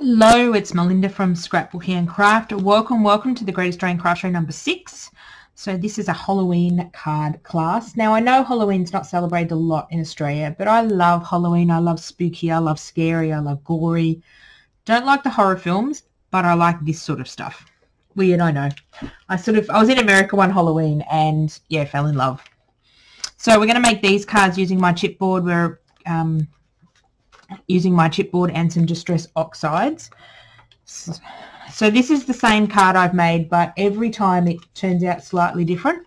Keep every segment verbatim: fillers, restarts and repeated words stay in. Hello, it's Melinda from Scrapbooking and Craft. Welcome, welcome to the Great Australian Craft Show number six. So this is a Halloween card class. Now I know Halloween's not celebrated a lot in Australia, but I love Halloween. I love spooky, I love scary, I love gory. Don't like the horror films, but I like this sort of stuff. Weird, I know. I sort of, I was in America one Halloween and yeah, fell in love. So we're going to make these cards using my chipboard. We're um, using my chipboard and some Distress Oxides. So this is the same card I've made, but every time it turns out slightly different.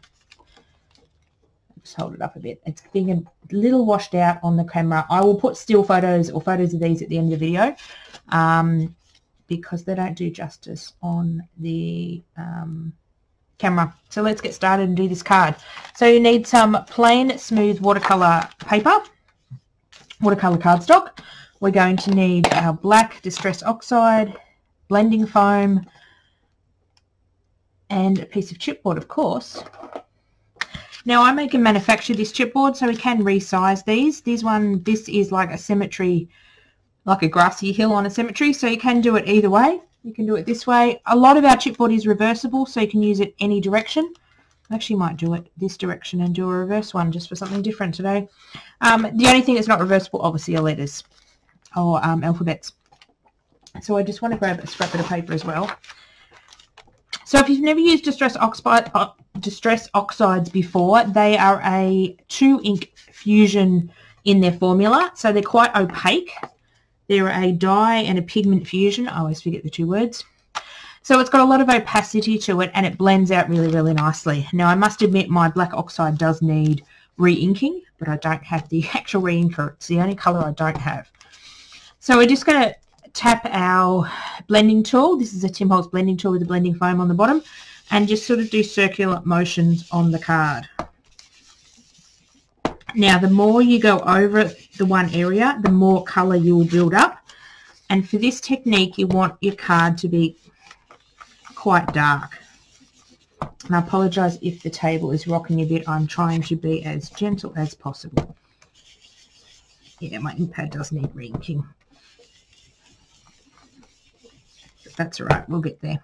Just hold it up a bit. It's being a little washed out on the camera. I will put still photos or photos of these at the end of the video um, because they don't do justice on the um, camera. So let's get started and do this card. So you need some plain smooth watercolor paper, watercolor cardstock. We're going to need our black Distress Oxide, blending foam, and a piece of chipboard, of course. Now I make and manufacture this chipboard, so we can resize these. This one, this is like a cemetery, like a grassy hill on a cemetery, so you can do it either way. You can do it this way. A lot of our chipboard is reversible, so you can use it any direction. I actually might do it this direction and do a reverse one just for something different today. Um, the only thing that's not reversible, obviously, are letters or um, alphabets. So I just want to grab a scrap bit of paper as well. So if you've never used Distress Oxide, uh, Distress Oxides before, they are a two ink fusion in their formula, so they're quite opaque. They're a dye and a pigment fusion. I always forget the two words. So it's got a lot of opacity to it and it blends out really, really nicely. Now I must admit my black oxide does need re-inking, but I don't have the actual re-inker. It's the only colour I don't have. So we're just going to tap our blending tool. This is a Tim Holtz blending tool with a blending foam on the bottom, and just sort of do circular motions on the card. Now the more you go over the one area, the more colour you'll build up, and for this technique you want your card to be quite dark. And I apologise if the table is rocking a bit. I'm trying to be as gentle as possible. Yeah, my ink pad does need re-inking. But that's alright, we'll get there.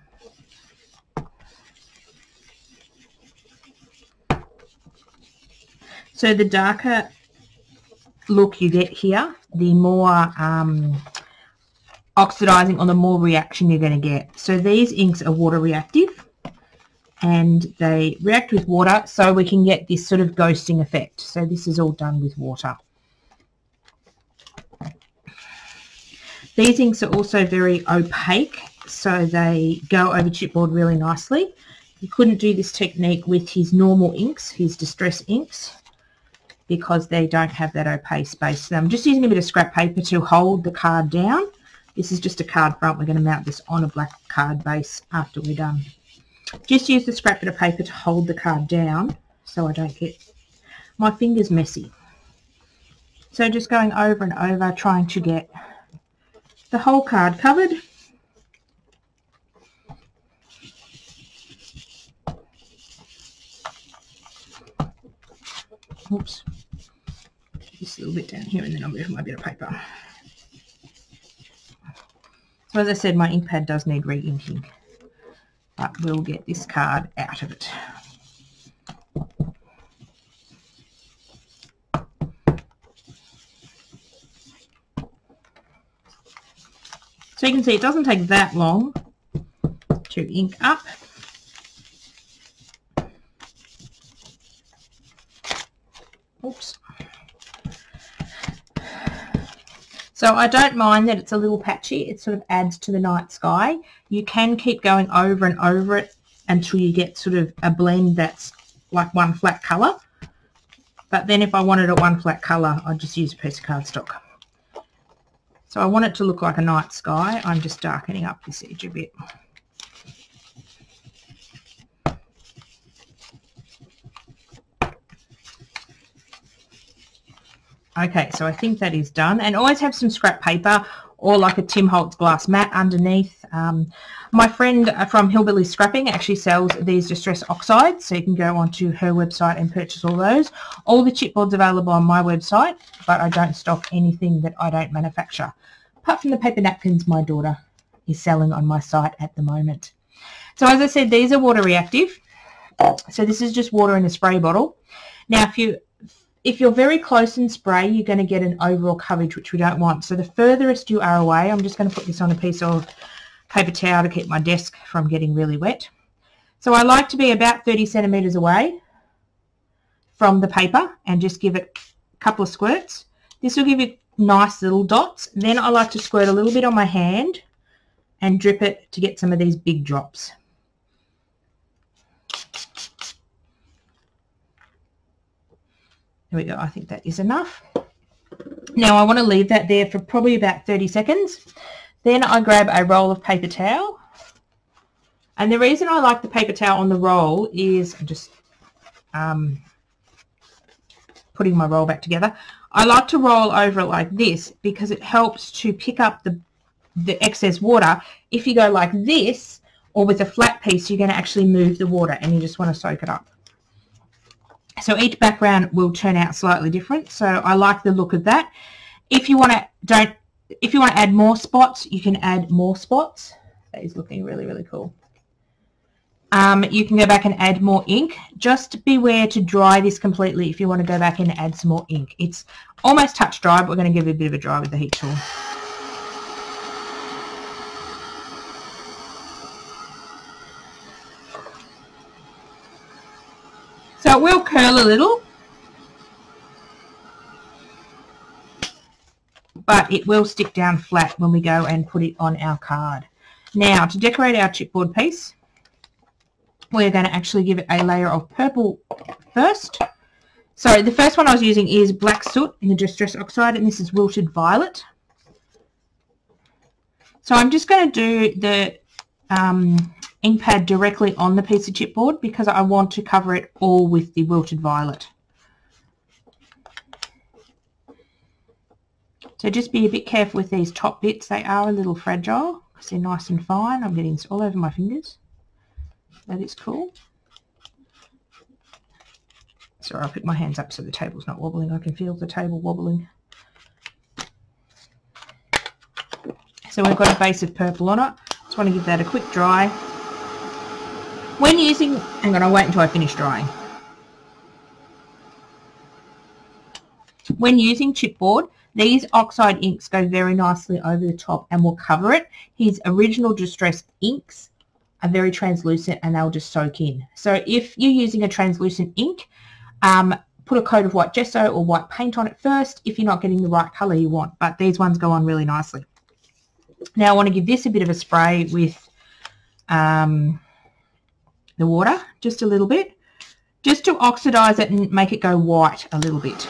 So the darker look you get here, the more um, oxidizing or the more reaction you're going to get. So these inks are water reactive and they react with water, so we can get this sort of ghosting effect. So this is all done with water. These inks are also very opaque, so they go over chipboard really nicely. You couldn't do this technique with his normal inks, his distress inks, because they don't have that opaque space. So I'm just using a bit of scrap paper to hold the card down. This is just a card front. We're going to mount this on a black card base after we're done. Just use the scrap bit of paper to hold the card down so I don't get my fingers messy. So just going over and over, trying to get the whole card covered. Oops. Just a little bit down here, and then I'll move my bit of paper. So as I said, my ink pad does need re-inking, but we'll get this card out of it. So you can see it doesn't take that long to ink up. Oops. So I don't mind that it's a little patchy. It sort of adds to the night sky. You can keep going over and over it until you get sort of a blend that's like one flat colour. But then if I wanted a one flat colour, I'd just use a piece of cardstock. So I want it to look like a night sky. I'm just darkening up this edge a bit. Okay, so I think that is done, and always have some scrap paper or like a Tim Holtz glass mat underneath. Um, my friend from Hillbilly Scrappin' actually sells these Distress Oxides, so you can go onto her website and purchase all those. All the chipboards available on my website, but I don't stock anything that I don't manufacture. Apart from the paper napkins my daughter is selling on my site at the moment. So as I said, these are water reactive. So this is just water in a spray bottle. Now if you if you're very close in spray, you're going to get an overall coverage, which we don't want. So the furthest you are away, I'm just going to put this on a piece of paper towel to keep my desk from getting really wet. So I like to be about thirty centimetres away from the paper and just give it a couple of squirts. This will give you nice little dots. Then I like to squirt a little bit on my hand and drip it to get some of these big drops. There we go. I think that is enough. Now I want to leave that there for probably about thirty seconds. Then I grab a roll of paper towel. And the reason I like the paper towel on the roll is, I'm just um, putting my roll back together. I like to roll over it like this because it helps to pick up the, the excess water. If you go like this or with a flat piece, you're going to actually move the water and you just want to soak it up. So each background will turn out slightly different. So I like the look of that. If you want to don't, if you want to add more spots, you can add more spots. That is looking really, really cool. Um, you can go back and add more ink. Just beware to dry this completely if you want to go back and add some more ink. It's almost touch dry, but we're going to give it a bit of a dry with the heat tool. So it will curl a little, but it will stick down flat when we go and put it on our card. Now to decorate our chipboard piece, we're going to actually give it a layer of purple first. So the first one I was using is Black Soot in the Distress Oxide, and this is Wilted Violet. So I'm just going to do the um, ink pad directly on the piece of chipboard because I want to cover it all with the Wilted Violet. So just be a bit careful with these top bits. They are a little fragile because they're nice and fine. I'm getting this all over my fingers. That is cool. Sorry, I'll pick my hands up so the table's not wobbling. I can feel the table wobbling. So we've got a base of purple on it. Just want to give that a quick dry. When using, hang on, I'll wait until I finish drying. When using chipboard, these oxide inks go very nicely over the top and will cover it. His original Distress inks are very translucent and they'll just soak in. So if you're using a translucent ink, um, put a coat of white gesso or white paint on it first if you're not getting the right colour you want, but these ones go on really nicely. Now I want to give this a bit of a spray with um, the water, just a little bit, just to oxidise it and make it go white a little bit.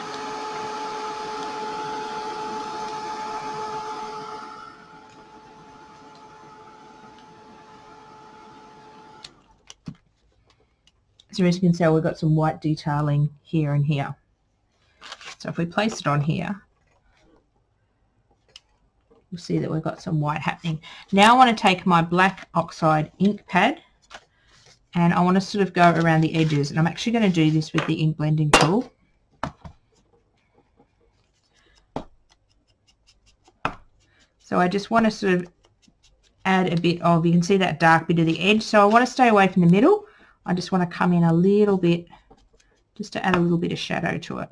So as you can see, we've got some white detailing here and here. So if we place it on here, you'll see that we've got some white happening. Now I want to take my black oxide ink pad and I want to sort of go around the edges. And I'm actually going to do this with the ink blending tool. So I just want to sort of add a bit of, you can see that dark bit of the edge. So I want to stay away from the middle. I just want to come in a little bit, just to add a little bit of shadow to it.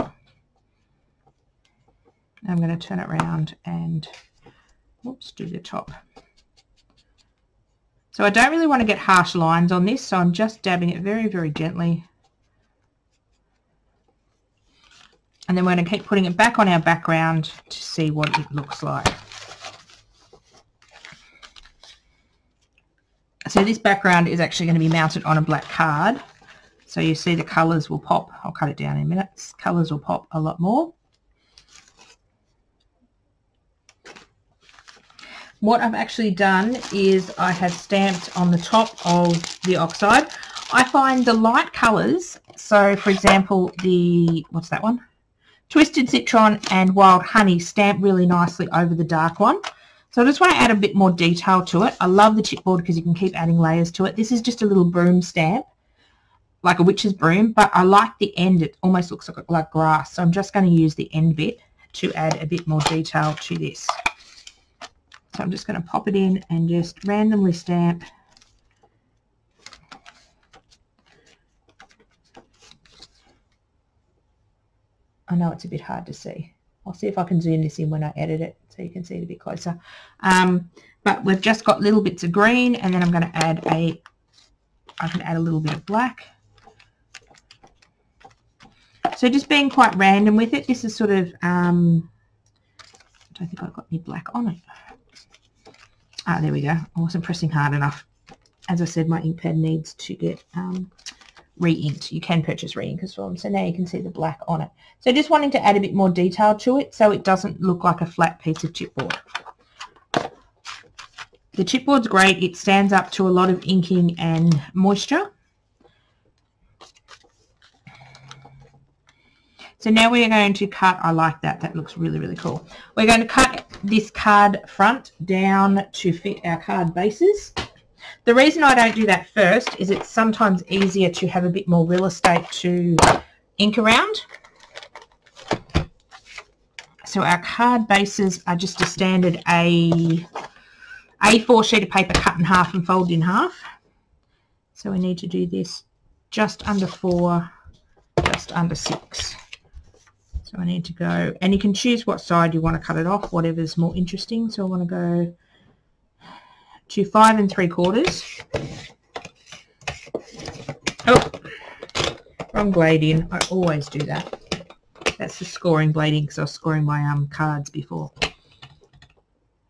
I'm going to turn it around and, whoops, do the top. So I don't really want to get harsh lines on this, so I'm just dabbing it very, very gently. And then we're going to keep putting it back on our background to see what it looks like. So this background is actually going to be mounted on a black card. So you see the colours will pop. I'll cut it down in a minute. Colours will pop a lot more. What I've actually done is I have stamped on the top of the oxide. I find the light colours, so for example the, what's that one? Twisted Citron and Wild Honey stamp really nicely over the dark one. So I just want to add a bit more detail to it. I love the chipboard because you can keep adding layers to it. This is just a little broom stamp, like a witch's broom, but I like the end. It almost looks like, like grass. So I'm just going to use the end bit to add a bit more detail to this. So I'm just going to pop it in and just randomly stamp. I know it's a bit hard to see. I'll see if I can zoom this in when I edit it so you can see it a bit closer. Um, but we've just got little bits of green, and then I'm going to add a, I can add a little bit of black. So just being quite random with it. This is sort of, um, I don't think I've got any black on it. Ah, there we go. I wasn't pressing hard enough. As I said, my ink pad needs to get um, re-inked. You can purchase re-ink as well. So now you can see the black on it. So just wanting to add a bit more detail to it so it doesn't look like a flat piece of chipboard. The chipboard's great. It stands up to a lot of inking and moisture. So now we're going to cut, I like that, that looks really, really cool. We're going to cut this card front down to fit our card bases. The reason I don't do that first is it's sometimes easier to have a bit more real estate to ink around. So our card bases are just a standard A four sheet of paper cut in half and folded in half. So we need to do this just under four, just under six. So I need to go, and you can choose what side you want to cut it off, whatever's more interesting. So I want to go to five and three quarters. Oh, wrong blade in. I always do that. That's the scoring blade in because I was scoring my um, cards before.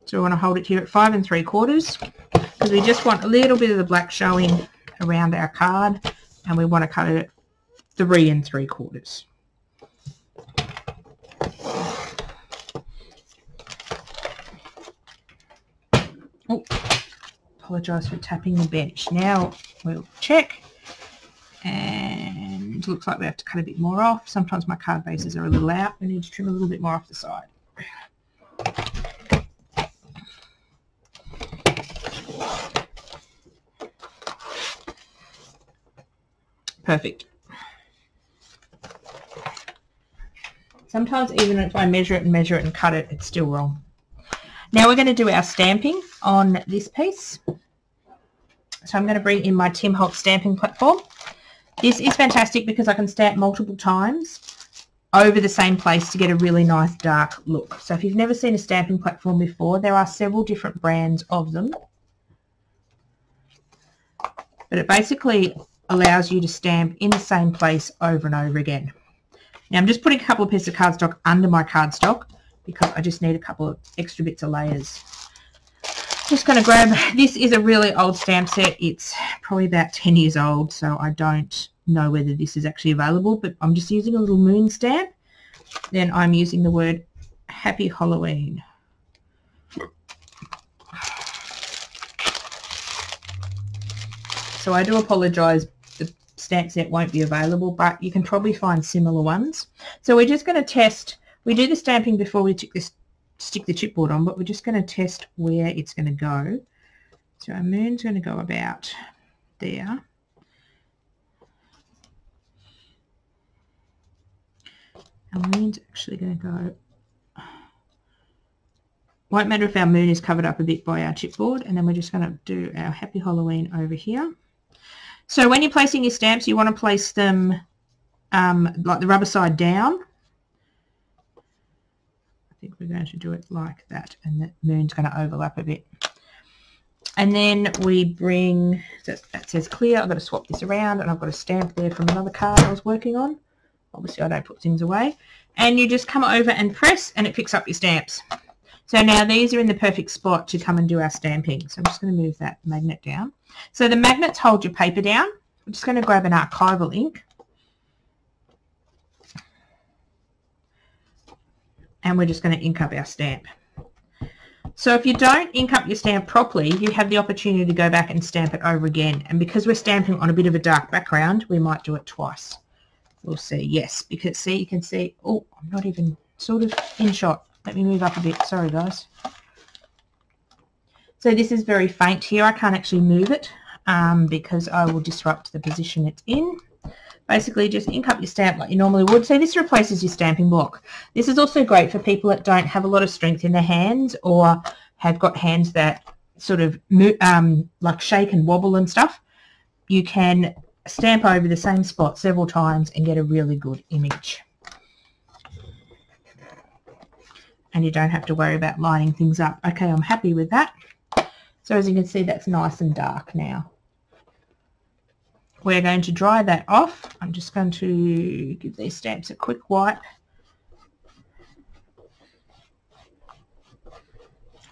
So I want to hold it here at five and three quarters because we just want a little bit of the black showing around our card, and we want to cut it at three and three quarters. Oh, apologise for tapping the bench. Now we'll check, and looks like we have to cut a bit more off. Sometimes my card bases are a little out. We need to trim a little bit more off the side. Perfect. Sometimes even if I measure it and measure it and cut it, it's still wrong. Now we're going to do our stamping on this piece. So I'm going to bring in my Tim Holtz stamping platform. This is fantastic because I can stamp multiple times over the same place to get a really nice dark look. So if you've never seen a stamping platform before, there are several different brands of them. But it basically allows you to stamp in the same place over and over again. Now I'm just putting a couple of pieces of cardstock under my cardstock, because I just need a couple of extra bits of layers. Just going to grab, this is a really old stamp set. It's probably about ten years old, so I don't know whether this is actually available, but I'm just using a little moon stamp. Then I'm using the word Happy Halloween. So I do apologise, the stamp set won't be available, but you can probably find similar ones. So we're just going to test. We do the stamping before we stick this, stick the chipboard on, but we're just going to test where it's going to go. So our moon's going to go about there. Our moon's actually going to go, won't matter if our moon is covered up a bit by our chipboard, and then we're just going to do our Happy Halloween over here. So when you're placing your stamps, you want to place them um, like the rubber side down. I think we're going to do it like that, and the moon's going to overlap a bit. And then we bring, that, that says clear. I've got to swap this around, and I've got a stamp there from another card I was working on. Obviously I don't put things away. And you just come over and press, and it picks up your stamps. So now these are in the perfect spot to come and do our stamping. So I'm just going to move that magnet down. So the magnets hold your paper down. I'm just going to grab an archival ink. And we're just going to ink up our stamp. So if you don't ink up your stamp properly, you have the opportunity to go back and stamp it over again. And because we're stamping on a bit of a dark background, we might do it twice. We'll see. Yes, because see, you can see, oh, I'm not even sort of in shot. Let me move up a bit. Sorry, guys. So this is very faint here. I can't actually move it um, because I will disrupt the position it's in. Basically just ink up your stamp like you normally would. So this replaces your stamping block. This is also great for people that don't have a lot of strength in their hands or have got hands that sort of um, like shake and wobble and stuff, you can stamp over the same spot several times and get a really good image. And you don't have to worry about lining things up. Okay, I'm happy with that. So as you can see, that's nice and dark now. We're going to dry that off. I'm just going to give these stamps a quick wipe.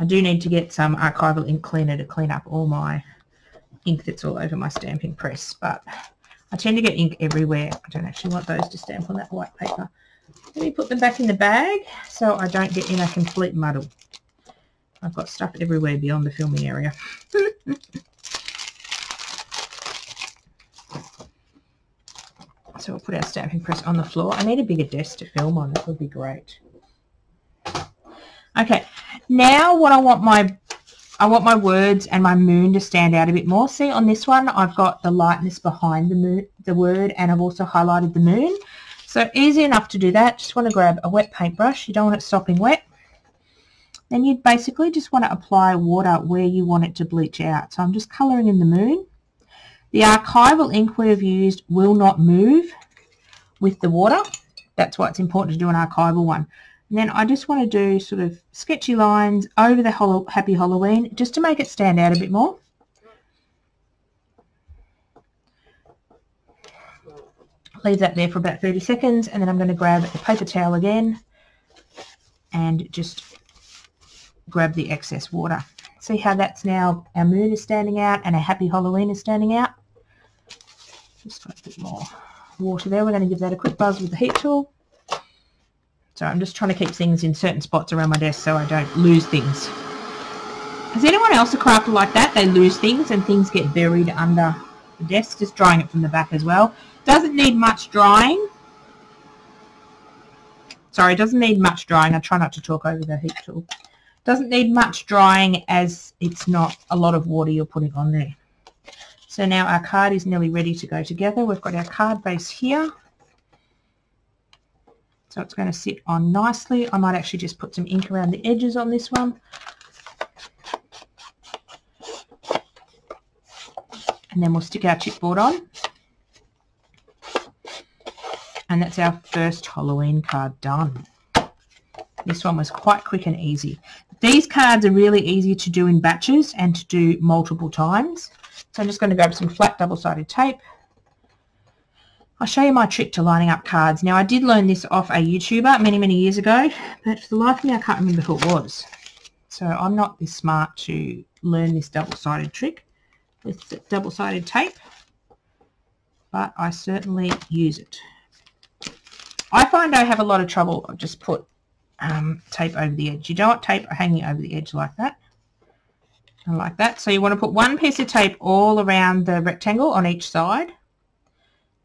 I do need to get some archival ink cleaner to clean up all my ink that's all over my stamping press, but I tend to get ink everywhere. I don't actually want those to stamp on that white paper. Let me put them back in the bag so I don't get in a complete muddle. I've got stuff everywhere beyond the filming area. So we'll put our stamping press on the floor. I need a bigger desk to film on. That would be great. Okay, now what I want my I want my words and my moon to stand out a bit more. See, on this one, I've got the lightness behind the moon, the word, and I've also highlighted the moon. So easy enough to do that. Just want to grab a wet paintbrush. You don't want it sopping wet. Then you basically just want to apply water where you want it to bleach out. So I'm just colouring in the moon. The archival ink we have used will not move with the water. That's why it's important to do an archival one. And then I just want to do sort of sketchy lines over the whole Happy Halloween just to make it stand out a bit more. Leave that there for about thirty seconds, and then I'm going to grab the paper towel again and just grab the excess water. See how that's now, our moon is standing out and a Happy Halloween is standing out. Just a bit more water there. We're going to give that a quick buzz with the heat tool. So I'm just trying to keep things in certain spots around my desk so I don't lose things. Has anyone else a crafter like that? They lose things and things get buried under the desk. Just drying it from the back as well. Doesn't need much drying. Sorry, doesn't need much drying. I try not to talk over the heat tool. Doesn't need much drying as it's not a lot of water you're putting on there. So now our card is nearly ready to go together. We've got our card base here. So it's going to sit on nicely. I might actually just put some ink around the edges on this one. And then we'll stick our chipboard on. And that's our first Halloween card done. This one was quite quick and easy. These cards are really easy to do in batches and to do multiple times. So I'm just going to grab some flat double-sided tape. I'll show you my trick to lining up cards. Now, I did learn this off a YouTuber many, many years ago, but for the life of me, I can't remember who it was. So I'm not this smart to learn this double-sided trick with double-sided tape, but I certainly use it. I find I have a lot of trouble. I'll just put Um, tape over the edge. You don't want tape hanging over the edge like that and like that. So you want to put one piece of tape all around the rectangle on each side.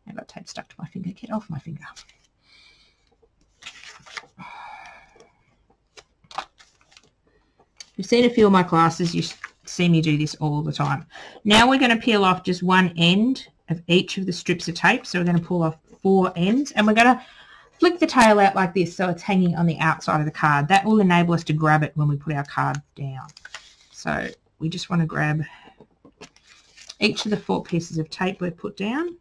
I've got tape stuck to my finger. Get off my finger. If you've seen a few of my classes, you see me do this all the time. Now we're going to peel off just one end of each of the strips of tape. So we're going to pull off four ends, and we're going to flick the tail out like this so it's hanging on the outside of the card. That will enable us to grab it when we put our card down. So we just want to grab each of the four pieces of tape we've put down.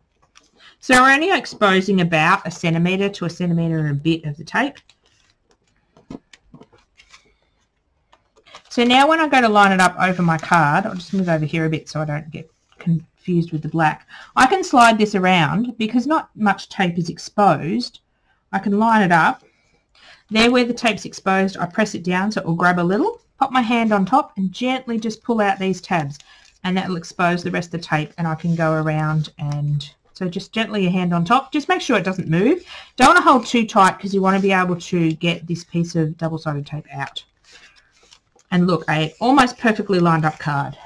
So we're only exposing about a centimetre to a centimetre and a bit of the tape. So now when I go to line it up over my card, I'll just move over here a bit so I don't get confused with the black. I can slide this around because not much tape is exposed. I can line it up. There where the tape's exposed, I press it down so it will grab a little, pop my hand on top and gently just pull out these tabs, and that will expose the rest of the tape, and I can go around, and so just gently your hand on top. Just make sure it doesn't move. Don't want to hold too tight because you want to be able to get this piece of double-sided tape out. And look, a almost perfectly lined up card.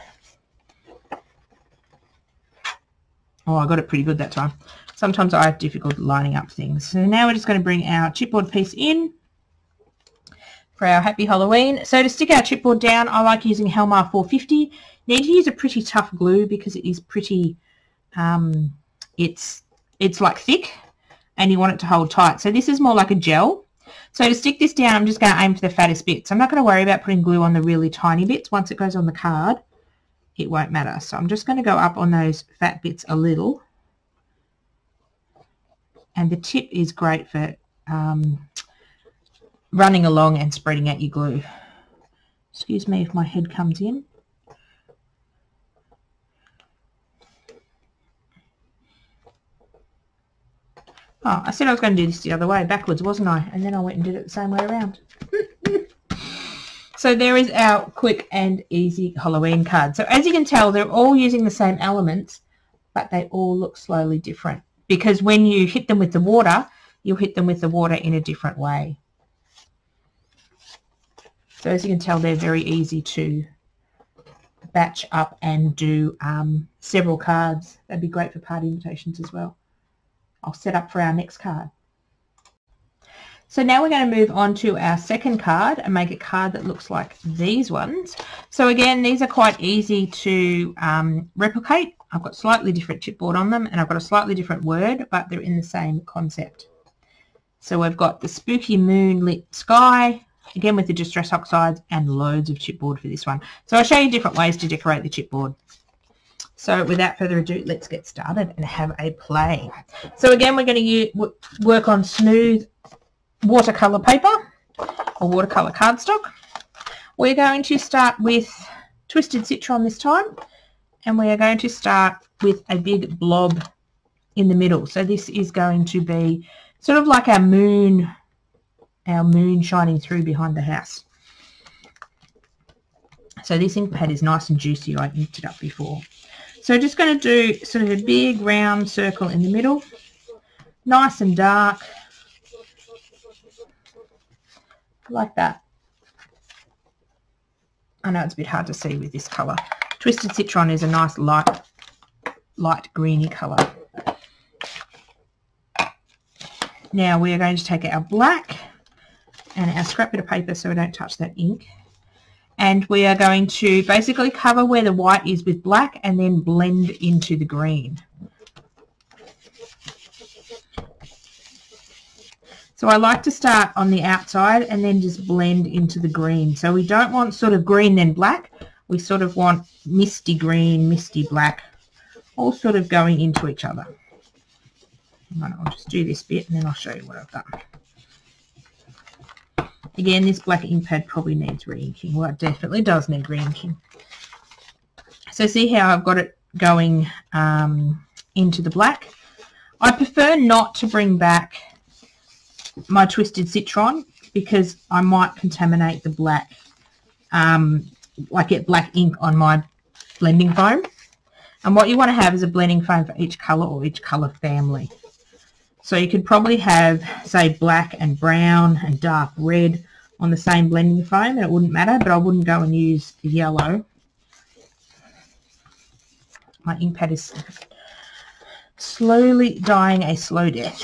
Oh, I got it pretty good that time. Sometimes I have difficulty lining up things. So now we're just going to bring our chipboard piece in for our Happy Halloween. So to stick our chipboard down, I like using Helmar four fifty. Need to use a pretty tough glue because it is pretty, um, it's, it's like thick and you want it to hold tight. So this is more like a gel. So to stick this down, I'm just going to aim for the fattest bits. I'm not going to worry about putting glue on the really tiny bits. Once it goes on the card, it won't matter. So I'm just going to go up on those fat bits a little. And the tip is great for um, running along and spreading out your glue. Excuse me if my head comes in. Oh, I said I was going to do this the other way, backwards, wasn't I? And then I went and did it the same way around. So there is our quick and easy Halloween card. So as you can tell, they're all using the same elements, but they all look slowly different. Because when you hit them with the water, you'll hit them with the water in a different way. So as you can tell, they're very easy to batch up and do um, several cards. That'd be great for party invitations as well. I'll set up for our next card. So now we're going to move on to our second card and make a card that looks like these ones. So again, these are quite easy to um, replicate. I've got slightly different chipboard on them and I've got a slightly different word, but they're in the same concept. So we've got the spooky moonlit sky, again with the distress oxides and loads of chipboard for this one. So I'll show you different ways to decorate the chipboard. So without further ado, let's get started and have a play. So again, we're going to use, work on smooth watercolour paper or watercolour cardstock. We're going to start with twisted citron this time, and we are going to start with a big blob in the middle. So this is going to be sort of like our moon, our moon shining through behind the house. So this ink pad is nice and juicy. I inked it up before. So just going to do sort of a big round circle in the middle, nice and dark, like that. I know it's a bit hard to see with this colour. Twisted Citron is a nice light, light greeny colour. Now we are going to take our black and our scrap bit of paper so we don't touch that ink. And we are going to basically cover where the white is with black and then blend into the green. So I like to start on the outside and then just blend into the green. So we don't want sort of green then black. We sort of want misty green, misty black, all sort of going into each other. I'll just do this bit and then I'll show you what I've done. Again, this black ink pad probably needs re-inking. Well, it definitely does need re-inking. So see how I've got it going um, into the black. I prefer not to bring back my twisted citron because I might contaminate the black, um, like get black ink on my blending foam. And what you want to have is a blending foam for each colour or each colour family. So you could probably have, say, black and brown and dark red on the same blending foam and it wouldn't matter, but I wouldn't go and use the yellow. My ink pad is slowly dying a slow death.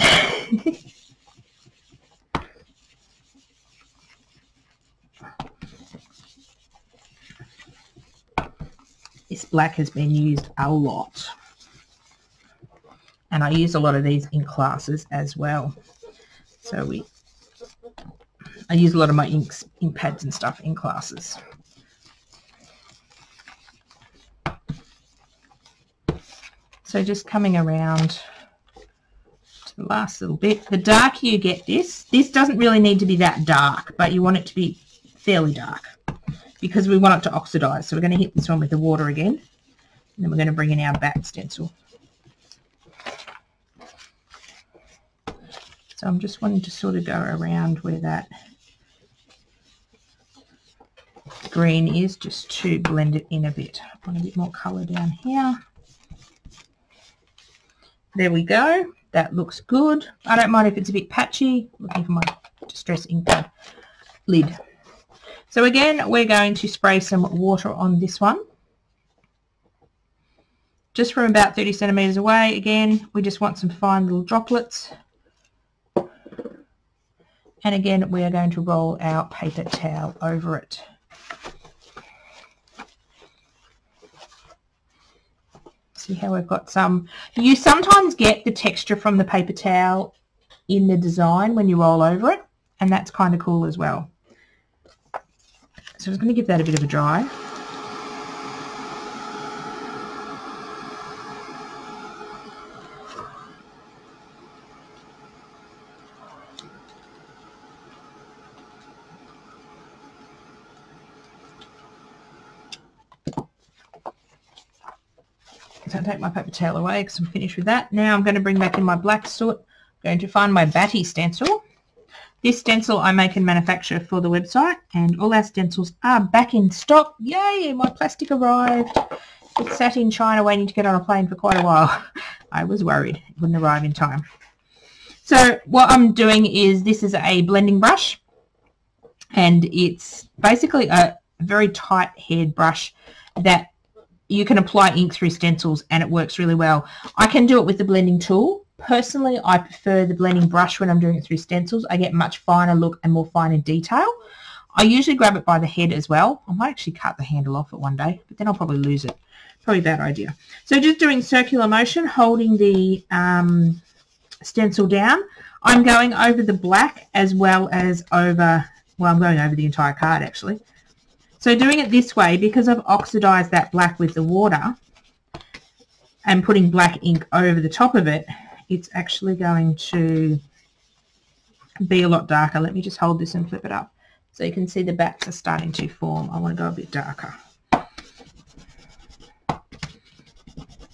This black has been used a lot. And I use a lot of these in classes as well. So we, I use a lot of my inks, ink pads and stuff in classes. So just coming around to the last little bit. The darker you get this, this doesn't really need to be that dark, but you want it to be fairly dark because we want it to oxidize. So we're going to hit this one with the water again. And then we're going to bring in our back stencil. So I'm just wanting to sort of go around where that green is just to blend it in a bit. I want a bit more colour down here. There we go. That looks good. I don't mind if it's a bit patchy. Looking for my distress ink pad lid. So again, we're going to spray some water on this one. Just from about thirty centimetres away, again, we just want some fine little droplets. And again, we are going to roll our paper towel over it. See how we've got some. You sometimes get the texture from the paper towel in the design when you roll over it. and that's kind of cool as well. So I'm just going to give that a bit of a dry. So I'll take my paper towel away because I'm finished with that. Now I'm going to bring back in my black sort. I'm going to find my Batty stencil. This stencil I make and manufacture for the website, and all our stencils are back in stock. Yay, my plastic arrived. It sat in China waiting to get on a plane for quite a while. I was worried it wouldn't arrive in time. So what I'm doing is, this is a blending brush, and it's basically a very tight haired brush that you can apply ink through stencils, and it works really well. I can do it with the blending tool. Personally, I prefer the blending brush when I'm doing it through stencils. I get much finer look and more finer detail. I usually grab it by the head as well. I might actually cut the handle off it one day, but then I'll probably lose it. Probably a bad idea. So just doing circular motion, holding the um, stencil down. I'm going over the black as well as over, well, I'm going over the entire card actually. So doing it this way, because I've oxidized that black with the water and putting black ink over the top of it, it's actually going to be a lot darker. Let me just hold this and flip it up so you can see the backs are starting to form. I want to go a bit darker.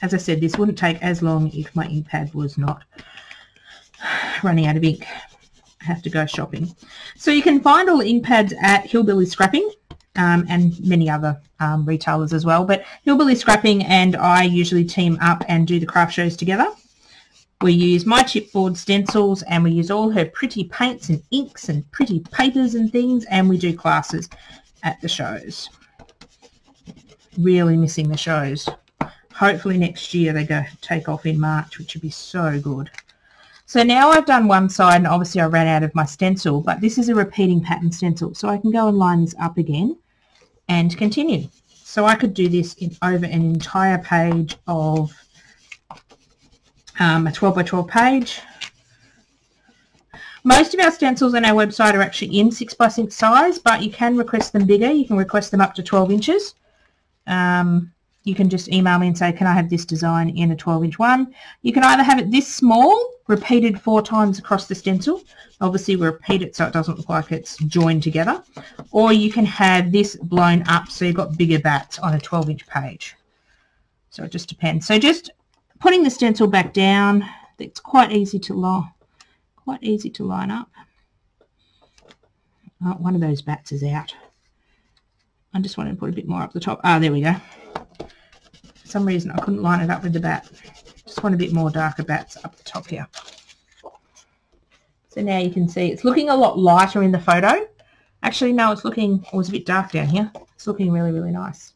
As I said, this wouldn't take as long if my ink pad was not running out of ink. I have to go shopping. So you can find all the ink pads at Hillbilly Scrappin'. Um, and many other um, retailers as well, but Hillbilly Scrapping and I usually team up and do the craft shows together. We use my chipboard stencils, and we use all her pretty paints and inks and pretty papers and things, and we do classes at the shows. Really missing the shows. Hopefully next year they go take off in March, which would be so good. So now I've done one side, and obviously I ran out of my stencil, but this is a repeating pattern stencil, so I can go and line this up again and continue. So I could do this in over an entire page of um, a twelve by twelve page. Most of our stencils on our website are actually in six by six size, but you can request them bigger. You can request them up to twelve inches. Um, You can just email me and say, can I have this design in a twelve inch one? You can either have it this small, repeated four times across the stencil. Obviously we repeat it so it doesn't look like it's joined together. Or you can have this blown up so you've got bigger bats on a twelve inch page. So it just depends. So just putting the stencil back down, it's quite easy to line, quite easy to line up. Oh, one of those bats is out. I just wanted to put a bit more up the top. Ah, there we go. For some reason I couldn't line it up with the bat. Just want a bit more darker bats up the top here. So now you can see it's looking a lot lighter in the photo. Actually no, it's looking, oh, it was a bit dark down here. It's looking really, really nice.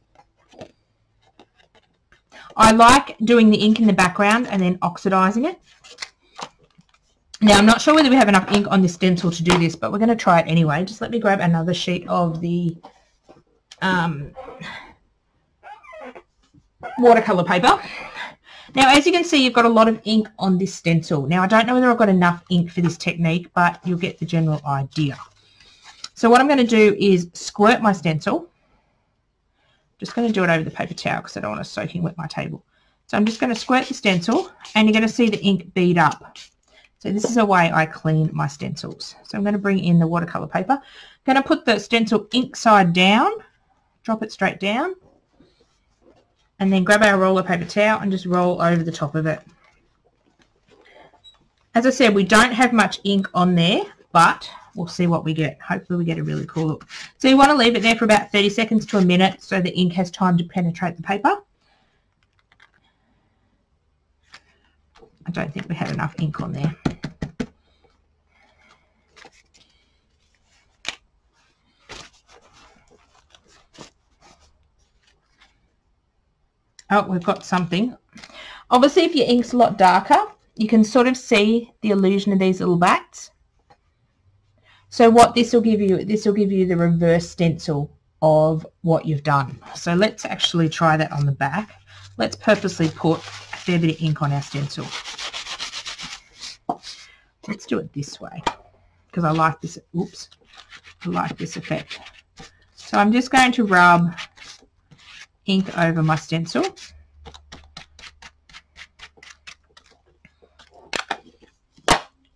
I like doing the ink in the background and then oxidizing it. Now I'm not sure whether we have enough ink on this stencil to do this, but we're going to try it anyway. Just let me grab another sheet of the um, watercolor paper. Now as you can see, you've got a lot of ink on this stencil. Now I don't know whether I've got enough ink for this technique, but you'll get the general idea. So what I'm going to do is squirt my stencil. Just going to do it over the paper towel because I don't want to soaking wet my table. So I'm just going to squirt the stencil, and you're going to see the ink bead up. So this is a way I clean my stencils. So I'm going to bring in the watercolor paper. I'm going to put the stencil ink side down, drop it straight down, and then grab our roller paper towel and just roll over the top of it. As I said, we don't have much ink on there, but we'll see what we get. Hopefully we get a really cool look. So you want to leave it there for about thirty seconds to a minute so the ink has time to penetrate the paper. I don't think we had enough ink on there. Oh, we've got something. Obviously if your ink's a lot darker, you can sort of see the illusion of these little bats. So what this will give you, this will give you the reverse stencil of what you've done. So let's actually try that on the back. Let's purposely put a fair bit of ink on our stencil. Let's do it this way. because I like this, oops, I like this effect. So I'm just going to rub ink over my stencil.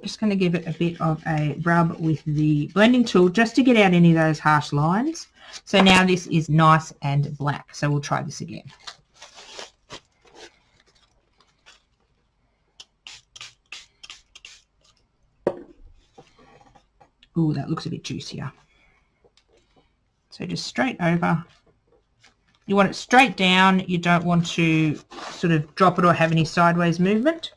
Just going to give it a bit of a rub with the blending tool just to get out any of those harsh lines. So now this is nice and black. So we'll try this again. Ooh, that looks a bit juicier. So just straight over. You want it straight down. You don't want to sort of drop it or have any sideways movement.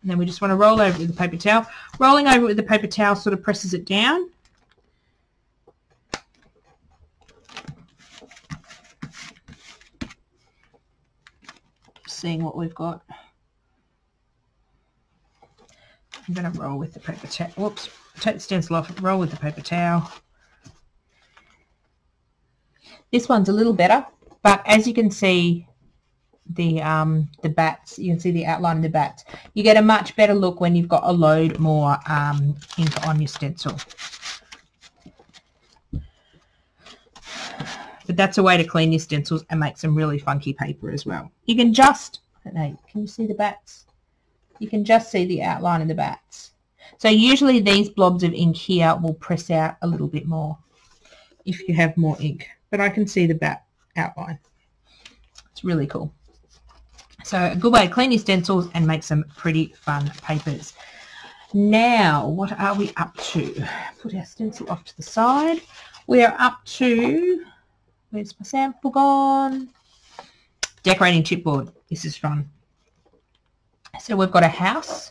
And then we just want to roll over with the paper towel. Rolling over with the paper towel sort of presses it down. Seeing what we've got. I'm going to roll with the paper towel. Whoops. Take the stencil off. Roll with the paper towel. This one's a little better, but as you can see, the um the bats, you can see the outline of the bats. You get a much better look when you've got a load more um ink on your stencil. But that's a way to clean your stencils and make some really funky paper as well. You can just, I don't know, can you see the bats? You can just see the outline of the bats. So usually these blobs of ink here will press out a little bit more if you have more ink, but I can see the bat outline. It's really cool. So a good way to clean your stencils and make some pretty fun papers. Now, what are we up to? Put our stencil off to the side. We are up to, where's my sample gone? Decorating chipboard. This is fun. So we've got a house.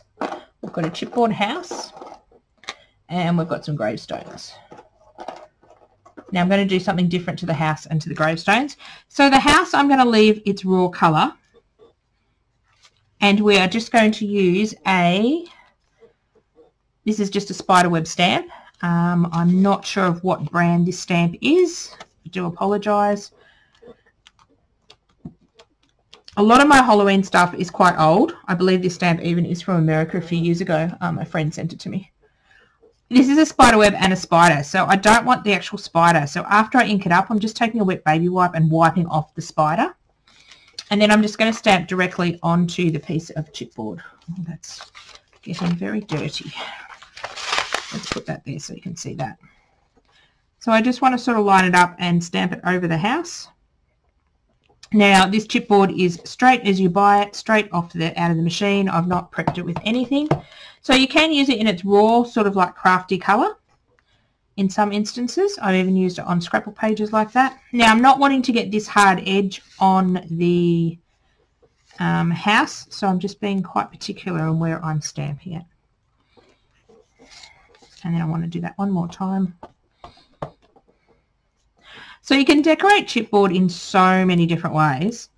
We've got a chipboard house. And we've got some gravestones. Now I'm going to do something different to the house and to the gravestones. So the house, I'm going to leave its raw colour. And we are just going to use a, this is just a spiderweb stamp. Um, I'm not sure of what brand this stamp is. I do apologise. A lot of my Halloween stuff is quite old. I believe this stamp even is from America a few years ago. Um, a friend sent it to me. This is a spider web and a spider, so I don't want the actual spider. So after I ink it up, I'm just taking a wet baby wipe and wiping off the spider. And then I'm just going to stamp directly onto the piece of chipboard. Oh, that's getting very dirty. Let's put that there so you can see that. So I just want to sort of line it up and stamp it over the house. Now this chipboard is straight as you buy it, straight off the out of the machine. I've not prepped it with anything. So you can use it in its raw sort of like crafty colour in some instances. I've even used it on scrapbook pages like that. Now I'm not wanting to get this hard edge on the um, house, so I'm just being quite particular on where I'm stamping it. And then I want to do that one more time. So you can decorate chipboard in so many different ways.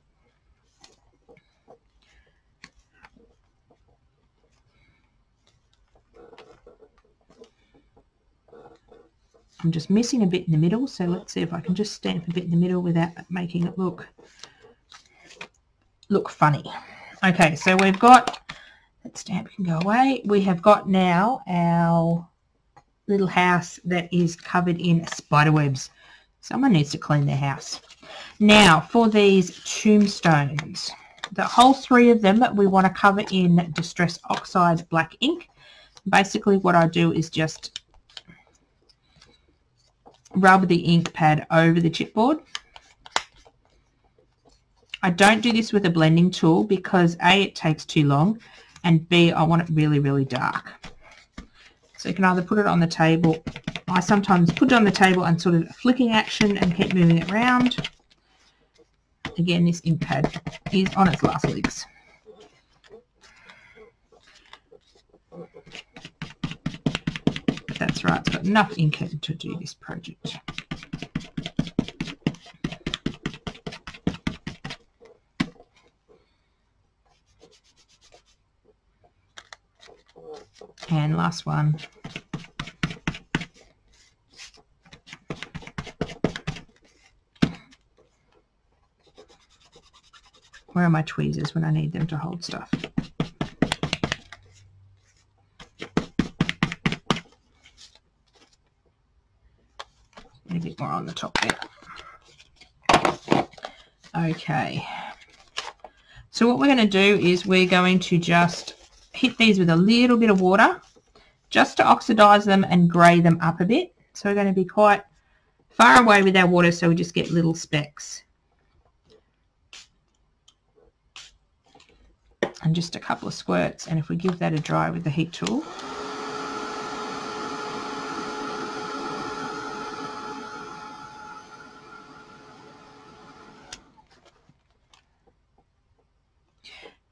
I'm just missing a bit in the middle, so let's see if I can just stamp a bit in the middle without making it look look funny. Okay, so we've got, that stamp can go away. We have got now our little house that is covered in spiderwebs. Someone needs to clean their house. Now for these tombstones, the whole three of them we want to cover in Distress Oxides black ink. Basically what I do is just rub the ink pad over the chipboard. I don't do this with a blending tool because A, it takes too long, and B, I want it really, really dark. So you can either put it on the table. I sometimes put it on the table and sort of flicking action and keep moving it around. Again, this ink pad is on its last legs. That's right, it's got enough ink to do this project. And last one. Where are my tweezers when I need them to hold stuff? on the top there. Okay. So what we're going to do is we're going to just hit these with a little bit of water just to oxidize them and grey them up a bit. So we're going to be quite far away with our water so we just get little specks. And just a couple of squirts, and if we give that a dry with the heat tool.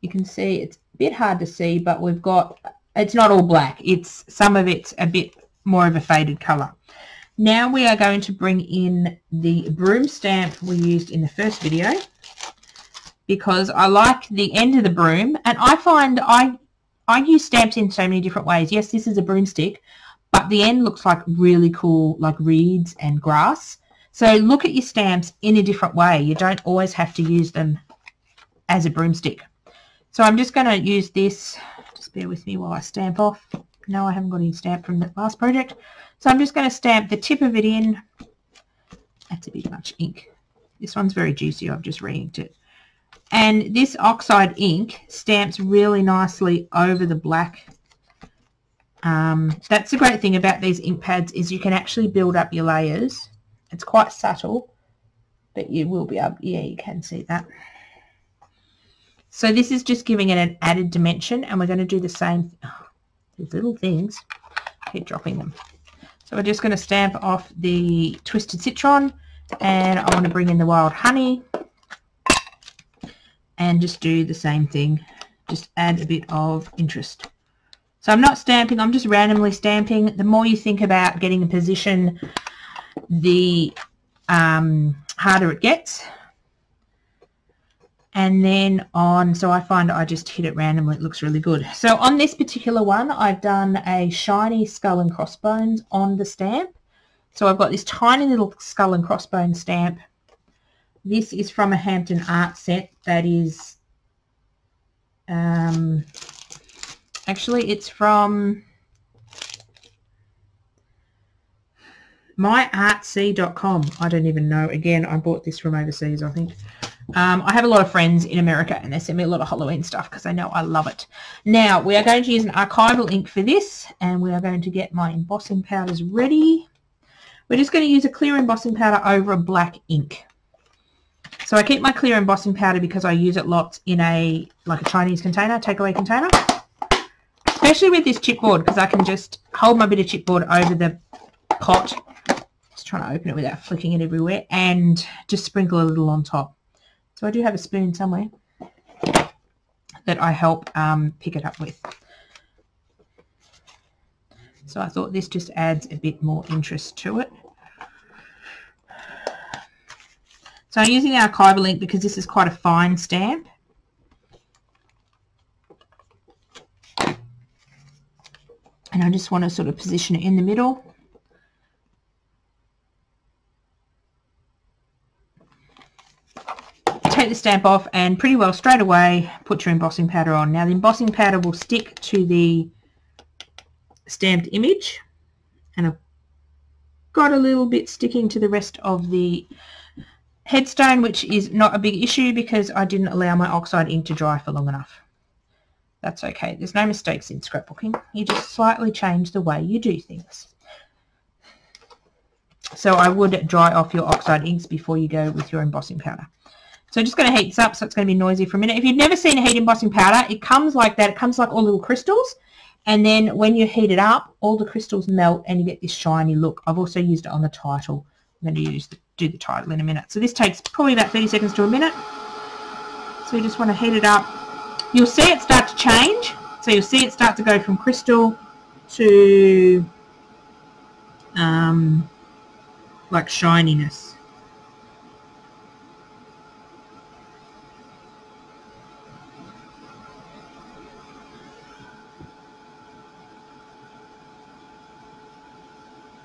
You can see it's a bit hard to see, but we've got, it's not all black, it's some of it's a bit more of a faded colour. Now we are going to bring in the broom stamp we used in the first video, because I like the end of the broom, and I find I I use stamps in so many different ways. Yes, this is a broomstick, but the end looks like really cool, like reeds and grass. So look at your stamps in a different way. You don't always have to use them as a broomstick. So I'm just going to use this. Just bear with me while I stamp off. No, I haven't got any stamp from that last project. So I'm just going to stamp the tip of it in. That's a bit much ink. This one's very juicy. I've just re-inked it. And this oxide ink stamps really nicely over the black. Um, that's the great thing about these ink pads, is you can actually build up your layers. It's quite subtle, but you will be able, yeah, you can see that. So this is just giving it an added dimension, and we're going to do the same. Oh, these little things, keep dropping them. So we're just going to stamp off the twisted citron, and I want to bring in the wild honey. And just do the same thing, just add a bit of interest. So I'm not stamping, I'm just randomly stamping. The more you think about getting a position, the um, harder it gets. And then on, so I find I just hit it randomly, it looks really good. So on this particular one, I've done a shiny skull and crossbones on the stamp. So I've got this tiny little skull and crossbones stamp. This is from a Hampton Art set that is, um, actually it's from my artsy dot com. I don't even know. Again, I bought this from overseas, I think. Um, I have a lot of friends in America, and they send me a lot of Halloween stuff because they know I love it. Now, we are going to use an archival ink for this, and we are going to get my embossing powders ready. We're just going to use a clear embossing powder over a black ink. So I keep my clear embossing powder because I use it lots in a, like a Chinese container, takeaway container. Especially with this chipboard, because I can just hold my bit of chipboard over the pot. Just trying to open it without flicking it everywhere. And just sprinkle a little on top. So I do have a spoon somewhere that I help um, pick it up with. So I thought this just adds a bit more interest to it. So I'm using the archival ink because this is quite a fine stamp. And I just want to sort of position it in the middle. Take the stamp off and pretty well straight away put your embossing powder on. Now the embossing powder will stick to the stamped image. And I've got a little bit sticking to the rest of the headstone, which is not a big issue because I didn't allow my oxide ink to dry for long enough. That's okay. There's no mistakes in scrapbooking. You just slightly change the way you do things. So I would dry off your oxide inks before you go with your embossing powder. So I'm just going to heat this up, so it's going to be noisy for a minute. If you've never seen a heat embossing powder, it comes like that. It comes like all little crystals. And then when you heat it up, all the crystals melt and you get this shiny look. I've also used it on the title. I'm going to use the do the title in a minute. So this takes probably about thirty seconds to a minute. So you just want to heat it up. You'll see it start to change. So you'll see it start to go from crystal to um, like shininess.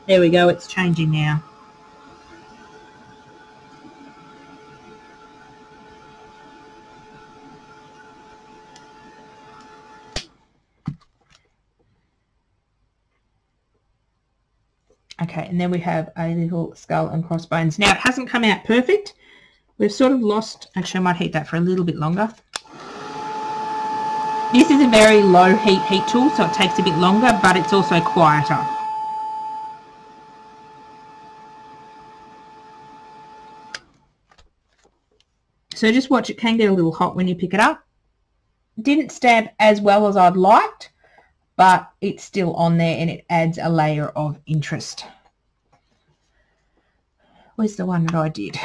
There we go, it's changing now. Okay, and then we have a little skull and crossbones. Now, it hasn't come out perfect. We've sort of lost, actually I might heat that for a little bit longer. This is a very low heat heat tool, so it takes a bit longer, but it's also quieter. So just watch, it can get a little hot when you pick it up. Didn't stamp as well as I'd liked, but it's still on there and it adds a layer of interest. Where's the one that I did?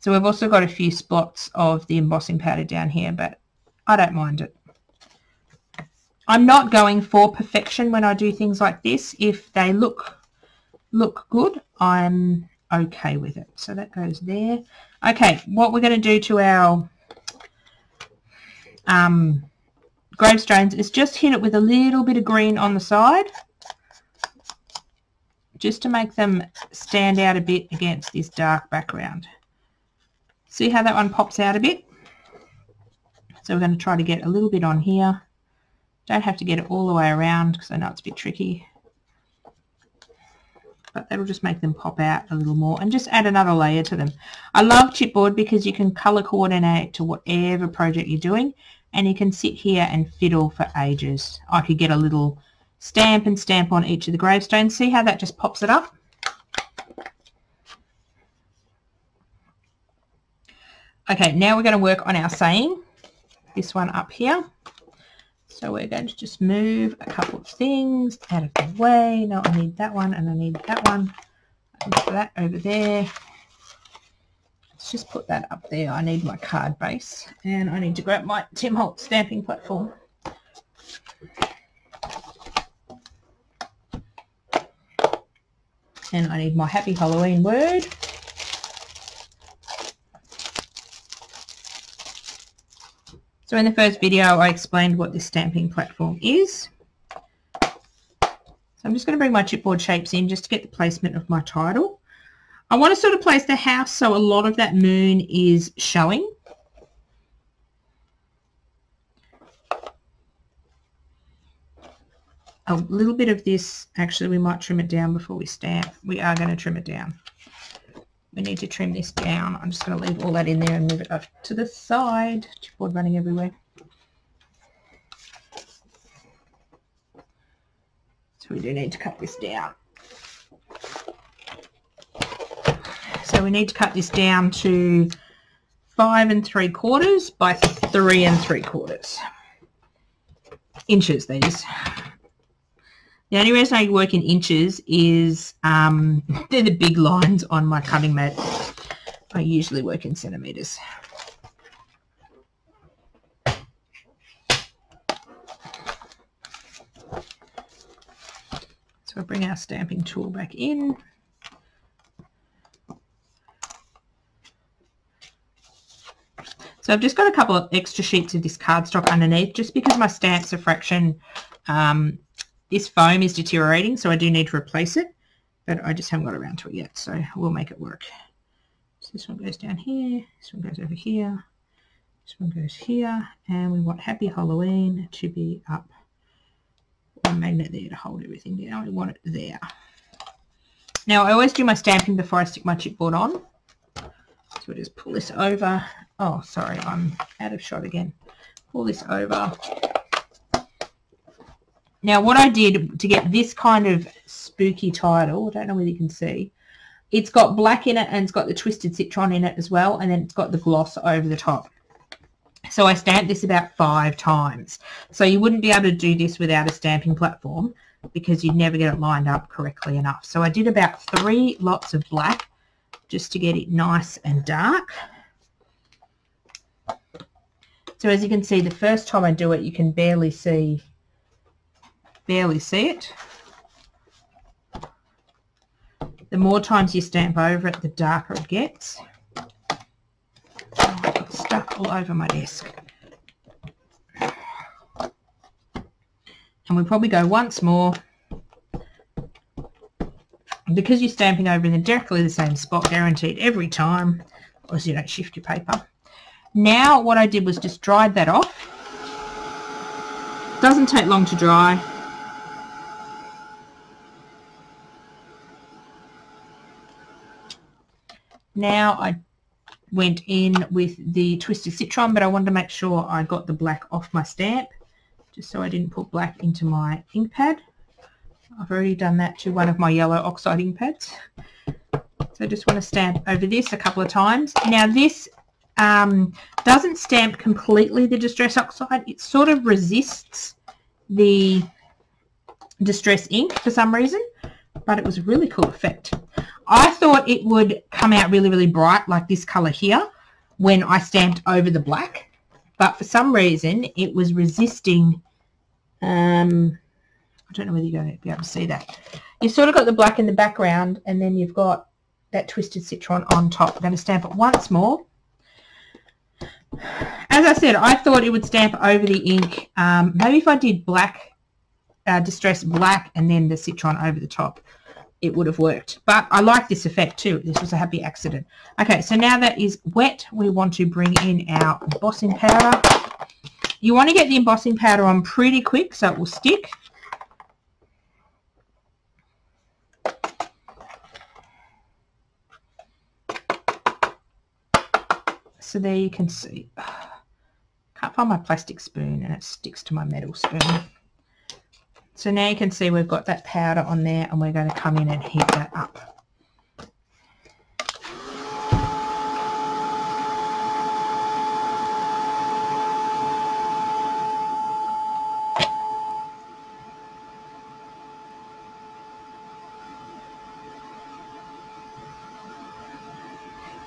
So we've also got a few spots of the embossing powder down here, but I don't mind it. I'm not going for perfection when I do things like this. If they look look good, I'm okay with it. So that goes there. Okay, what we're going to do to our um, gravestones is just hit it with a little bit of green on the side, just to make them stand out a bit against this dark background. See how that one pops out a bit? So we're going to try to get a little bit on here. Don't have to get it all the way around because I know it's a bit tricky. But that'll just make them pop out a little more and just add another layer to them. I love chipboard because you can colour coordinate to whatever project you're doing and you can sit here and fiddle for ages. I could get a little stamp and stamp on each of the gravestones. See how that just pops it up? Okay, now we're going to work on our saying, this one up here. So we're going to just move a couple of things out of the way. No, I need that one and I need that one. I'll put that over there. Let's just put that up there. I need my card base and I need to grab my Tim Holtz stamping platform. And I need my happy Halloween word. So in the first video I explained what this stamping platform is. So I'm just going to bring my chipboard shapes in just to get the placement of my title. I want to sort of place the house so a lot of that moon is showing. A little bit of this, actually we might trim it down before we stamp. We are going to trim it down. We need to trim this down. I'm just going to leave all that in there and move it up to the side. Chipboard running everywhere. So we do need to cut this down. So we need to cut this down to five and three quarters by three and three quarters. Inches, that is. The only reason I work in inches is um, they're the big lines on my cutting mat. I usually work in centimetres. So we'll bring our stamping tool back in. So I've just got a couple of extra sheets of this cardstock underneath just because my stamps are fraction. Um, This foam is deteriorating, so I do need to replace it, but I just haven't got around to it yet, so we'll make it work. So this one goes down here, this one goes over here, this one goes here, and we want Happy Halloween to be up. One magnet there to hold everything down. We want it there. Now, I always do my stamping before I stick my chipboard on. So we'll just pull this over. Oh, sorry, I'm out of shot again. Pull this over. Now what I did to get this kind of spooky title, I don't know whether you can see, it's got black in it and it's got the twisted citron in it as well, and then it's got the gloss over the top. So I stamped this about five times. So you wouldn't be able to do this without a stamping platform because you'd never get it lined up correctly enough. So I did about three lots of black just to get it nice and dark. So as you can see, the first time I do it, you can barely see barely see it. The more times you stamp over it, the darker it gets. Oh, I've got stuff all over my desk. And we'll probably go once more. Because you're stamping over in exactly the same spot, guaranteed every time, or so you don't shift your paper. Now what I did was just dried that off. Doesn't take long to dry. Now I went in with the twisted citron, but I wanted to make sure I got the black off my stamp, just so I didn't put black into my ink pad. I've already done that to one of my yellow oxide ink pads. So I just want to stamp over this a couple of times. Now this um, doesn't stamp completely the Distress Oxide. It sort of resists the Distress ink for some reason, but it was a really cool effect. I thought it would come out really, really bright like this colour here when I stamped over the black, but for some reason it was resisting. Um, I don't know whether you're going to be able to see that. You've sort of got the black in the background and then you've got that twisted citron on top. I'm going to stamp it once more. As I said, I thought it would stamp over the ink. Um, maybe if I did black, uh, Distress black and then the citron over the top, it would have worked. But I like this effect too. This was a happy accident. Okay, so now that is wet, we want to bring in our embossing powder. You want to get the embossing powder on pretty quick so it will stick. So there you can see. Can't find my plastic spoon and it sticks to my metal spoon. So now you can see we've got that powder on there and we're going to come in and heat that up.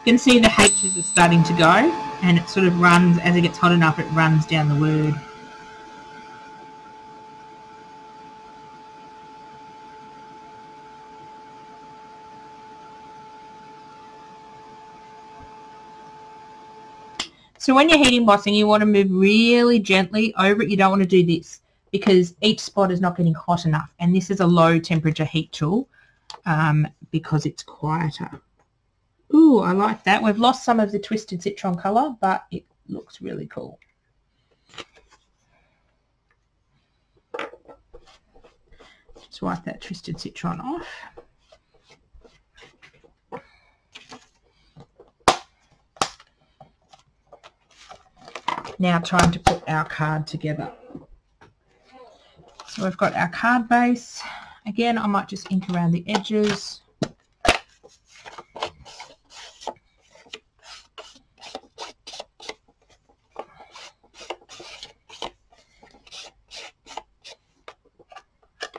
You can see the H's are starting to go, and it sort of runs, as it gets hot enough, it runs down the word. So when you're heat embossing, you want to move really gently over it. You don't want to do this because each spot is not getting hot enough, and this is a low temperature heat tool um, because it's quieter. Ooh, I like that. We've lost some of the twisted citron colour, but it looks really cool. Just wipe that twisted citron off. Now time to put our card together. So we've got our card base. Again, I might just ink around the edges.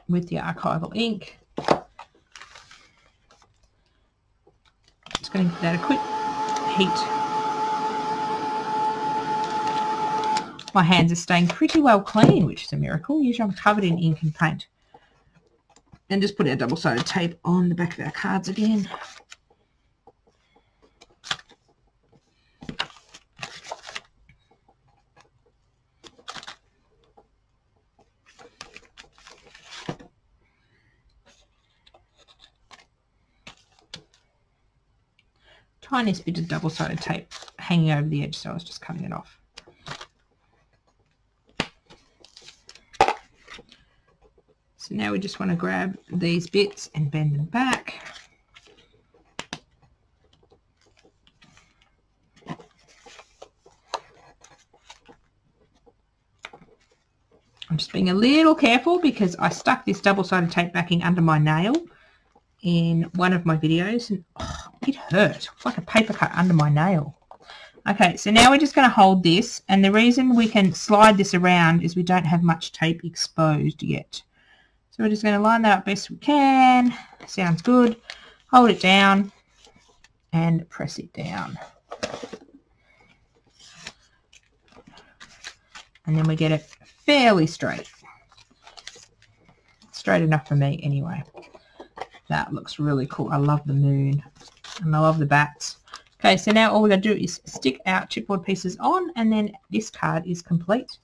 With the archival ink. Just going to give that a quick heat. My hands are staying pretty well clean, which is a miracle. Usually I'm covered in ink and paint. And just put our double-sided tape on the back of our cards again. Tiniest bit of double-sided tape hanging over the edge, so I was just cutting it off. So now we just want to grab these bits and bend them back. I'm just being a little careful because I stuck this double-sided tape backing under my nail in one of my videos and oh, it hurt. It's like a paper cut under my nail. Okay, so now we're just going to hold this, and the reason we can slide this around is we don't have much tape exposed yet. So we're just going to line that up best we can. Sounds good. Hold it down and press it down. And then we get it fairly straight. Straight enough for me anyway. That looks really cool. I love the moon and I love the bats. Okay, so now all we're going to do is stick our chipboard pieces on, and then this card is complete.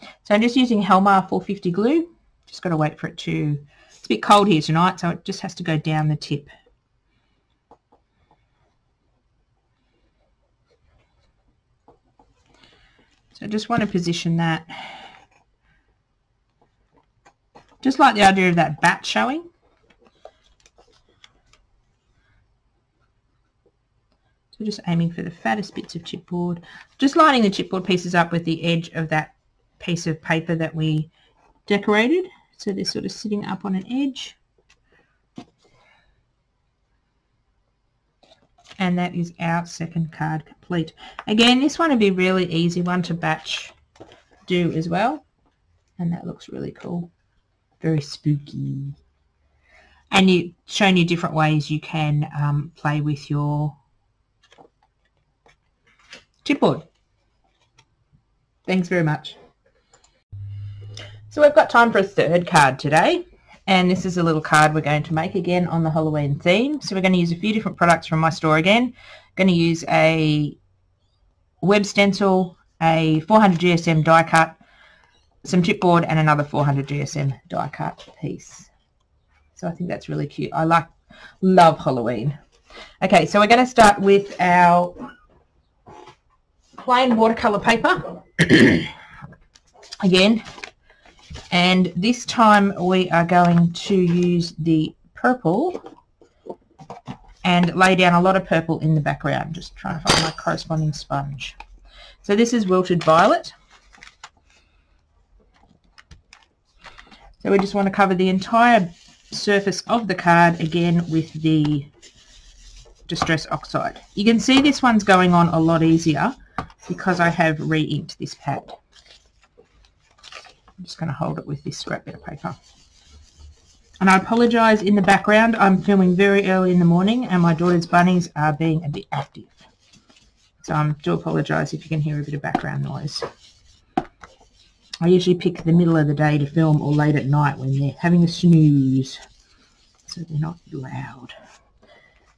So I'm just using Helmar four fifty glue. Just got to wait for it to... It's a bit cold here tonight, so it just has to go down the tip. So I just want to position that. Just like the idea of that bat showing. So just aiming for the fattest bits of chipboard. Just lining the chipboard pieces up with the edge of that piece of paper that we decorated. So they're sort of sitting up on an edge. And that is our second card complete. Again, this one would be a really easy one to batch do as well. And that looks really cool. Very spooky. And you've shown you different ways you can um, play with your chipboard. Thanks very much. So we've got time for a third card today. And this is a little card we're going to make again on the Halloween theme. So we're going to use a few different products from my store again. I'm going to use a web stencil, a four hundred G S M die cut, some chipboard and another four hundred G S M die cut piece. So I think that's really cute. I like, love Halloween. Okay, so we're going to start with our plain watercolor paper. Again. And this time we are going to use the purple and lay down a lot of purple in the background. Just trying to find my corresponding sponge. So this is Wilted Violet. So we just want to cover the entire surface of the card again with the Distress Oxide. You can see this one's going on a lot easier because I have re-inked this pad. I'm just going to hold it with this scrap bit of paper. And I apologise in the background. I'm filming very early in the morning and my daughter's bunnies are being a bit active. So I do apologise if you can hear a bit of background noise. I usually pick the middle of the day to film or late at night when they're having a snooze. So they're not loud.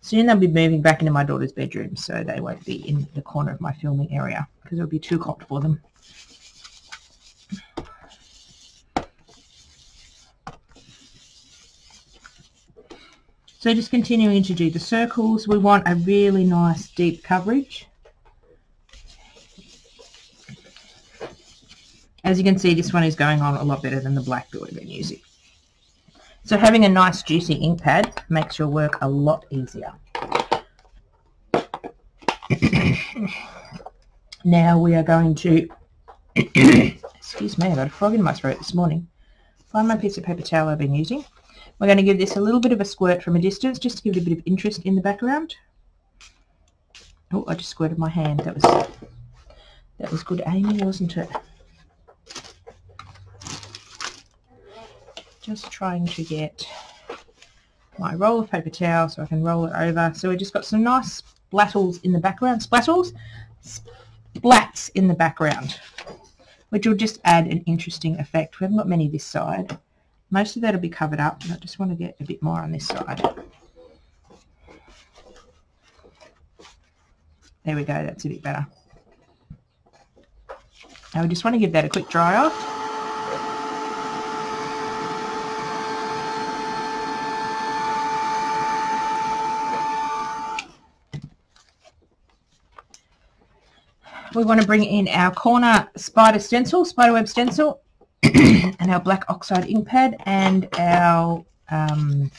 Soon they'll be moving back into my daughter's bedroom so they won't be in the corner of my filming area because it'll be too hot for them. So just continuing to do the circles, we want a really nice deep coverage. As you can see, this one is going on a lot better than the black that we've been using. So having a nice juicy ink pad makes your work a lot easier. Now we are going to, excuse me, I got a frog in my throat this morning. Find my piece of paper towel I've been using. We're going to give this a little bit of a squirt from a distance just to give it a bit of interest in the background. Oh, I just squirted my hand. That was that was good aiming, wasn't it? Just trying to get my roll of paper towel so I can roll it over. So we just got some nice splattles in the background. Splattles? Splats in the background, which will just add an interesting effect. We haven't got many this side. Most of that will be covered up, and I just want to get a bit more on this side. There we go, that's a bit better. Now we just want to give that a quick dry off. We want to bring in our corner spider stencil, spiderweb stencil, and our black oxide ink pad and our um,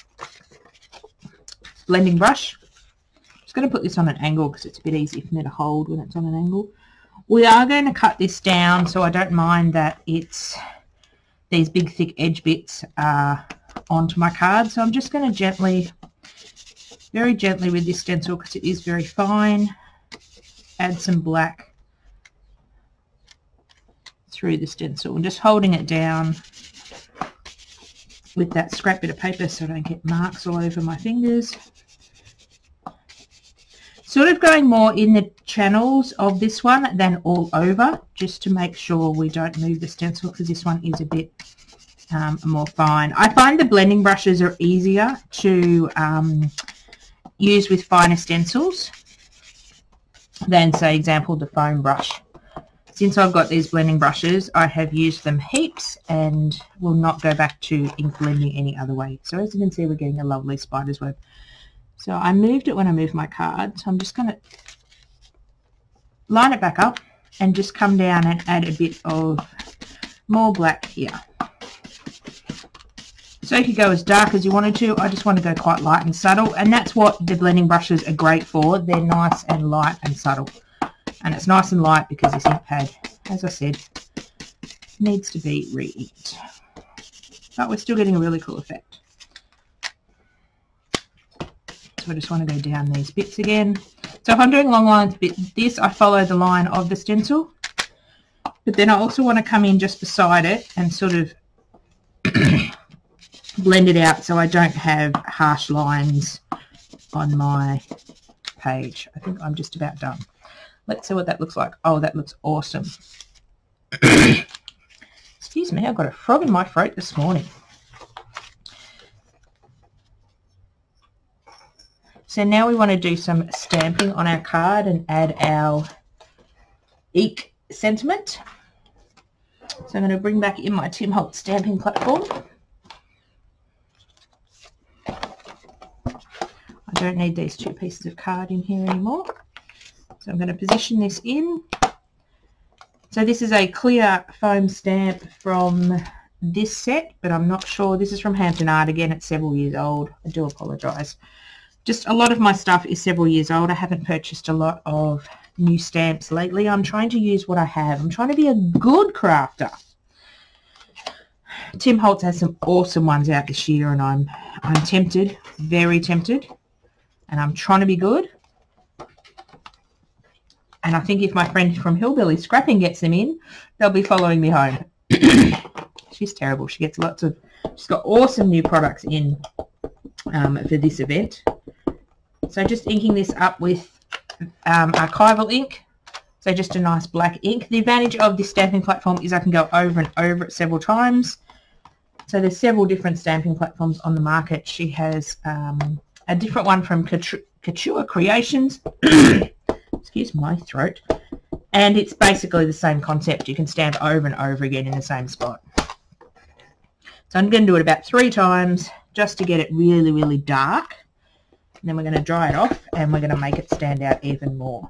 blending brush. I'm just going to put this on an angle because it's a bit easier for me to hold when it's on an angle. We are going to cut this down so I don't mind that it's these big thick edge bits uh, onto my card. So I'm just going to gently, very gently with this stencil because it is very fine, add some black through the stencil and just holding it down with that scrap bit of paper so I don't get marks all over my fingers. Sort of going more in the channels of this one than all over, just to make sure we don't move the stencil because this one is a bit um, more fine. I find the blending brushes are easier to um, use with finer stencils than, say, example, the foam brush. Since I've got these blending brushes, I have used them heaps and will not go back to ink blending any other way. So as you can see, we're getting a lovely spider's web. So I moved it when I moved my card. So I'm just going to line it back up and just come down and add a bit of more black here. So you could go as dark as you wanted to. I just want to go quite light and subtle, and that's what the blending brushes are great for. They're nice and light and subtle. And it's nice and light because this ink pad, as I said, needs to be re-inked. But we're still getting a really cool effect. So I just want to go down these bits again. So if I'm doing long lines with this, I follow the line of the stencil. But then I also want to come in just beside it and sort of blend it out so I don't have harsh lines on my page. I think I'm just about done. Let's see what that looks like. Oh, that looks awesome. Excuse me, I've got a frog in my throat this morning. So now we want to do some stamping on our card and add our eek sentiment. So I'm going to bring back in my Tim Holtz stamping platform. I don't need these two pieces of card in here anymore. So I'm going to position this in. So this is a clear foam stamp from this set, but I'm not sure. This is from Hampton Art. Again, it's several years old. I do apologise. Just a lot of my stuff is several years old. I haven't purchased a lot of new stamps lately. I'm trying to use what I have. I'm trying to be a good crafter. Tim Holtz has some awesome ones out this year, and I'm, I'm tempted, very tempted. And I'm trying to be good. And I think if my friend from Hillbilly Scrappin' gets them in, they'll be following me home. She's terrible. She gets lots of, she's got awesome new products in um, for this event. So just inking this up with um, archival ink. So just a nice black ink. The advantage of this stamping platform is I can go over and over it several times. So there's several different stamping platforms on the market. She has... Um, a different one from Couture Creations, excuse my throat, and it's basically the same concept. You can stamp over and over again in the same spot. So I'm going to do it about three times just to get it really, really dark. And then we're going to dry it off and we're going to make it stand out even more.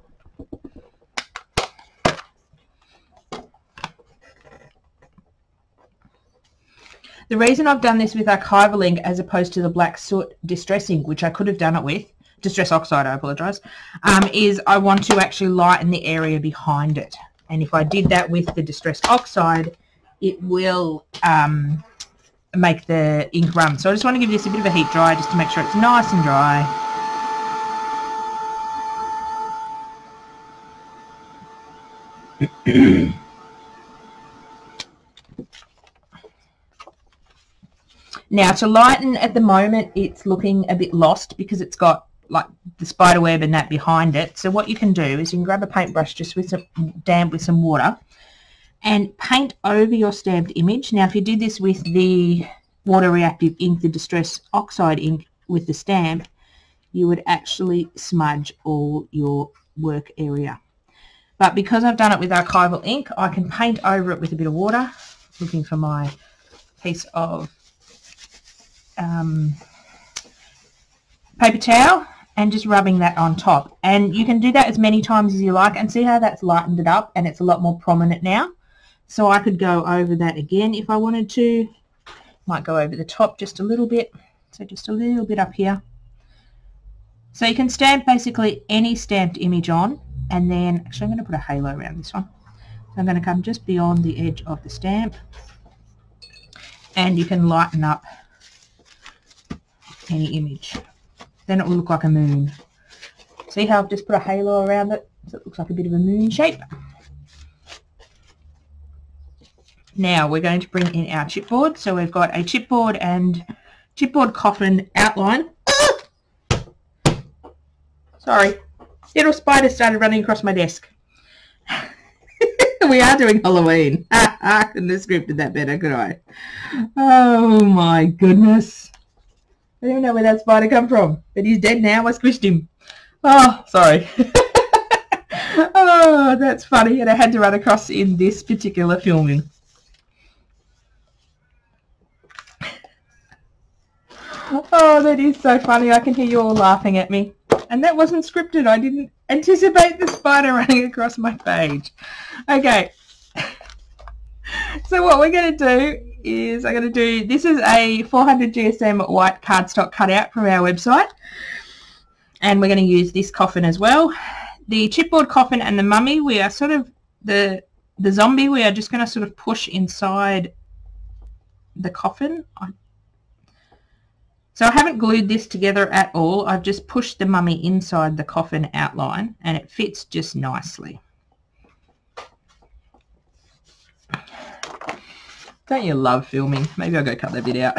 The reason I've done this with archival ink as opposed to the black soot distress ink, which I could have done it with, distress oxide, I apologise, um, is I want to actually lighten the area behind it. And if I did that with the distress oxide, it will um, make the ink run. So I just want to give this a bit of a heat dry just to make sure it's nice and dry. Now, to lighten, at the moment, it's looking a bit lost because it's got, like, the spider web and that behind it. So what you can do is you can grab a paintbrush just with some damp with some water and paint over your stamped image. Now, if you did this with the water-reactive ink, the Distress Oxide ink with the stamp, you would actually smudge all your work area. But because I've done it with archival ink, I can paint over it with a bit of water, looking for my piece of... Um, paper towel and just rubbing that on top, and you can do that as many times as you like, and see how that's lightened it up and it's a lot more prominent now. So I could go over that again if I wanted to. Might go over the top just a little bit, so just a little bit up here. So you can stamp basically any stamped image on, and then actually I'm going to put a halo around this one. So I'm going to come just beyond the edge of the stamp and you can lighten up any image. Then it will look like a moon. See how I've just put a halo around it, so it looks like a bit of a moon shape. Now we're going to bring in our chipboard. So we've got a chipboard and chipboard coffin outline. Sorry, little spider started running across my desk. We are doing Halloween. I couldn't have scripted that better, could I? Oh my goodness. I don't even know where that spider come from, but he's dead now. I squished him. Oh, sorry. Oh, that's funny. And I had to run across in this particular filming. Oh, that is so funny. I can hear you all laughing at me. And that wasn't scripted. I didn't anticipate the spider running across my page. Okay. So what we're going to do is I'm going to do, this is a four hundred G S M white cardstock cutout from our website, and we're going to use this coffin as well. The chipboard coffin and the mummy, we are sort of, the the zombie, we are just going to sort of push inside the coffin. So I haven't glued this together at all. I've just pushed the mummy inside the coffin outline, and it fits just nicely. Don't you love filming? Maybe I'll go cut that bit out.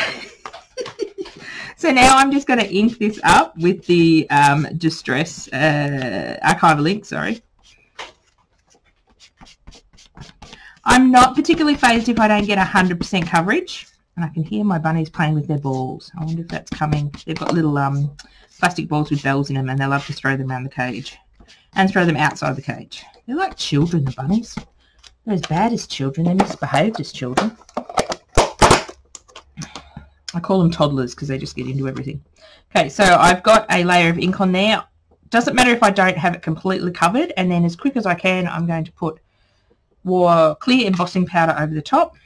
So now I'm just going to ink this up with the um, Distress uh, archival ink, sorry. I'm not particularly phased if I don't get one hundred percent coverage. And I can hear my bunnies playing with their balls. I wonder if that's coming. They've got little um, plastic balls with bells in them, and they love to throw them around the cage and throw them outside the cage. They're like children, the bunnies. They're as bad as children. They're misbehaved as children. I call them toddlers because they just get into everything. Okay, so I've got a layer of ink on there. Doesn't matter if I don't have it completely covered, and then as quick as I can, I'm going to put more clear embossing powder over the top.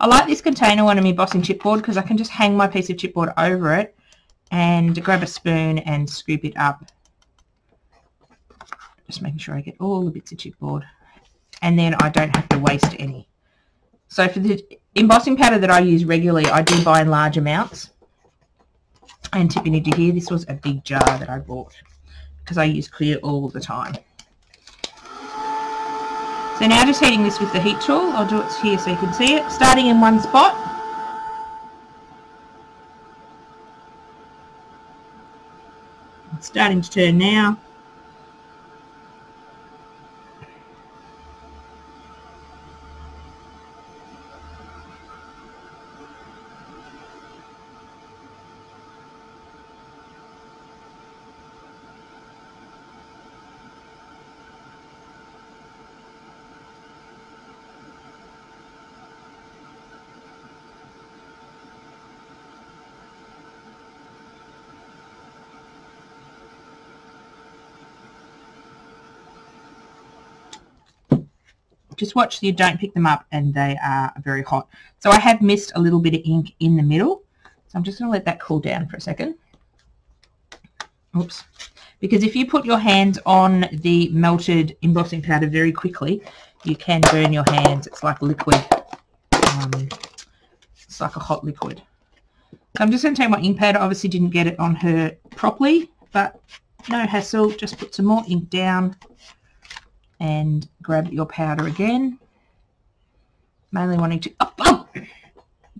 I like this container one on my embossing chipboard because I can just hang my piece of chipboard over it and grab a spoon and scoop it up. Just making sure I get all the bits of chipboard, and then I don't have to waste any. So for the embossing powder that I use regularly, I do buy in large amounts. And Tiffany, did you hear? This was a big jar that I bought because I use clear all the time. So now just heating this with the heat tool. I'll do it here so you can see it. Starting in one spot. It's starting to turn now. Just watch so you don't pick them up, and they are very hot. So I have missed a little bit of ink in the middle. So I'm just going to let that cool down for a second. Oops. Because if you put your hands on the melted embossing powder very quickly, you can burn your hands. It's like liquid. Um, it's like a hot liquid. So I'm just going to take my ink pad. I obviously didn't get it on her properly, but no hassle. Just put some more ink down and grab your powder again, mainly wanting to oh, oh,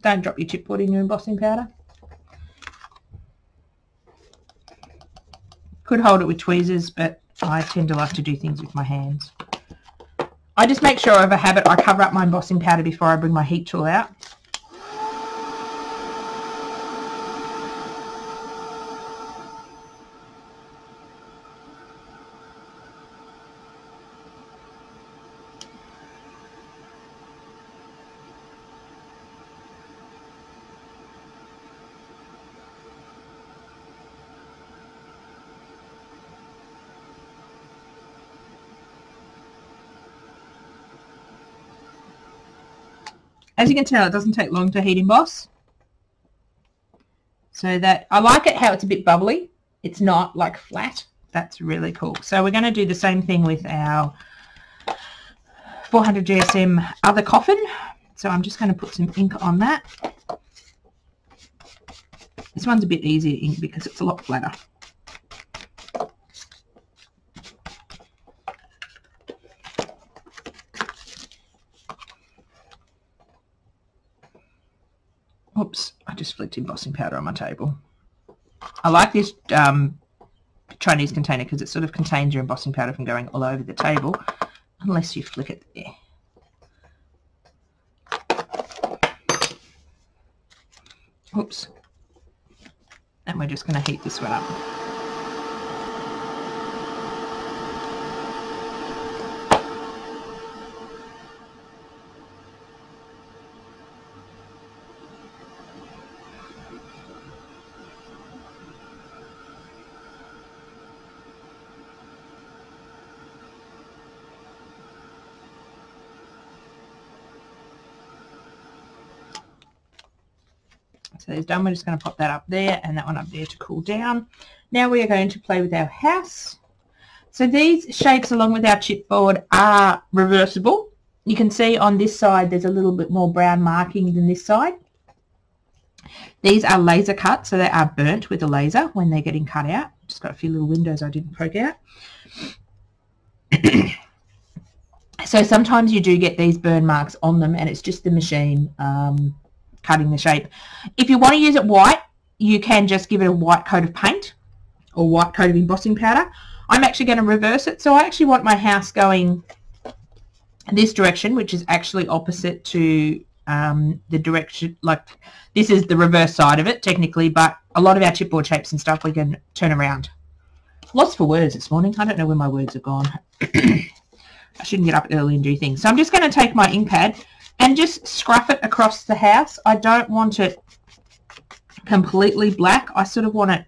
don't drop your chipboard in your embossing powder. Could hold it with tweezers, but I tend to like to do things with my hands. I just make sure, of a habit, I cover up my embossing powder before I bring my heat tool out. As you can tell, it doesn't take long to heat emboss. So that, I like it how it's a bit bubbly. It's not like flat. That's really cool. So we're going to do the same thing with our four hundred G S M other coffin. So I'm just going to put some ink on that. This one's a bit easier to ink because it's a lot flatter. Oops, I just flicked embossing powder on my table. I like this um, Chinese container because it sort of contains your embossing powder from going all over the table, unless you flick it there. Oops. And we're just going to heat this one up. So there's done. We're just going to pop that up there and that one up there to cool down. Now we are going to play with our house. So these shapes along with our chipboard are reversible. You can see on this side there's a little bit more brown marking than this side. These are laser cut, so they are burnt with a laser when they're getting cut out. Just got a few little windows I didn't poke out. So sometimes you do get these burn marks on them, and it's just the machine um, cutting the shape. If you want to use it white, you can just give it a white coat of paint or white coat of embossing powder. I'm actually going to reverse it, so I actually want my house going this direction, which is actually opposite to um, the direction, like this is the reverse side of it technically, but a lot of our chipboard shapes and stuff we can turn around. Lots for words this morning. I don't know where my words have gone. I shouldn't get up early and do things. So I'm just going to take my ink pad and just scruff it across the house. I don't want it completely black. I sort of want it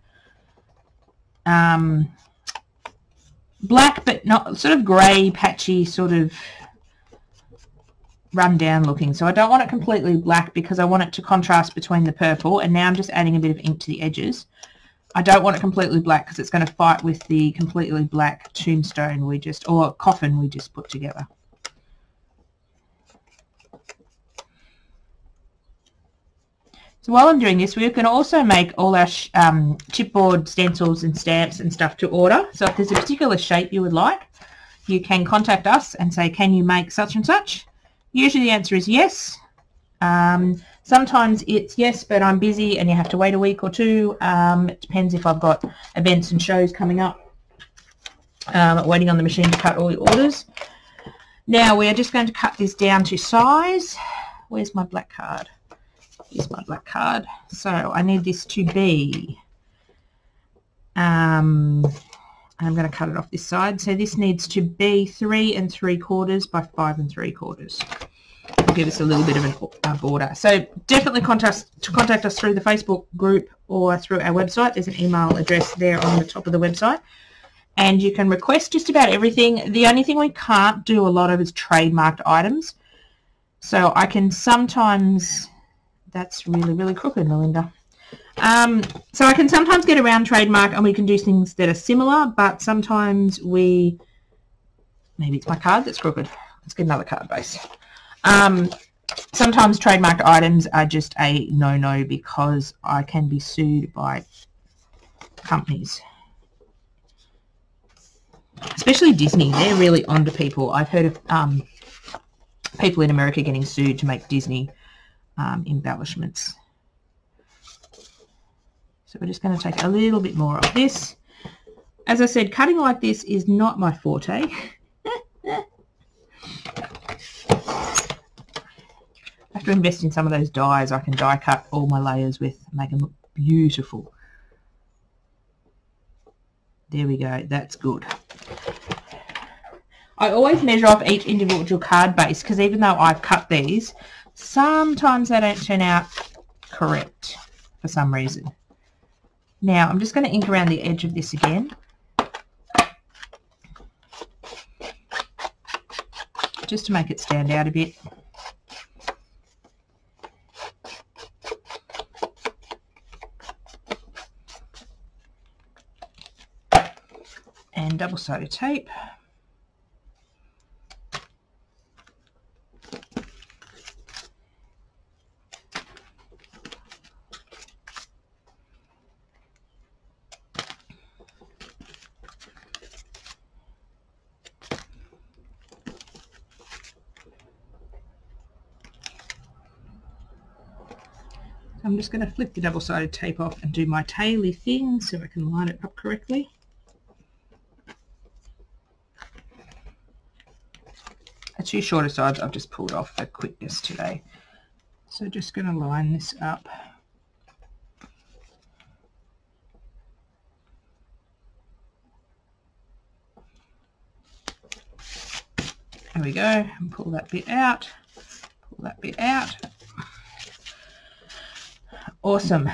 um, black but not sort of grey, patchy, sort of run down looking. So I don't want it completely black because I want it to contrast between the purple, and now I'm just adding a bit of ink to the edges. I don't want it completely black because it's going to fight with the completely black tombstone we just, or coffin we just put together. So while I'm doing this, we can also make all our um, chipboard stencils and stamps and stuff to order. So if there's a particular shape you would like, you can contact us and say, can you make such and such? Usually the answer is yes. Um, sometimes it's yes, but I'm busy and you have to wait a week or two. Um, it depends if I've got events and shows coming up. Um, waiting on the machine to cut all the orders. Now we're just going to cut this down to size. Where's my black card? Here's my black card. So I need this to be, um, I'm going to cut it off this side. So this needs to be three and three quarters by five and three quarters. It'll give us a little bit of a border. So definitely contact, contact us through the Facebook group or through our website. There's an email address there on the top of the website. And you can request just about everything. The only thing we can't do a lot of is trademarked items. So I can sometimes... That's really, really crooked, Melinda. Um, so I can sometimes get around trademark and we can do things that are similar, but sometimes we... Maybe it's my card that's crooked. Let's get another card base. Um, sometimes trademarked items are just a no-no because I can be sued by companies. Especially Disney. They're really onto people. I've heard of um, people in America getting sued to make Disney... Um, embellishments. So we're just going to take a little bit more of this. As I said, cutting like this is not my forte. I have to invest in some of those dies. I can die cut all my layers with, make them look beautiful. There we go, that's good. I always measure off each individual card base because even though I've cut these, sometimes they don't turn out correct for some reason. Now I'm just going to ink around the edge of this again, just to make it stand out a bit. And double-sided tape. I'm just going to flip the double-sided tape off and do my taily thing so I can line it up correctly. The two shorter sides I've just pulled off for quickness today. So just going to line this up. There we go, and pull that bit out, pull that bit out. Awesome.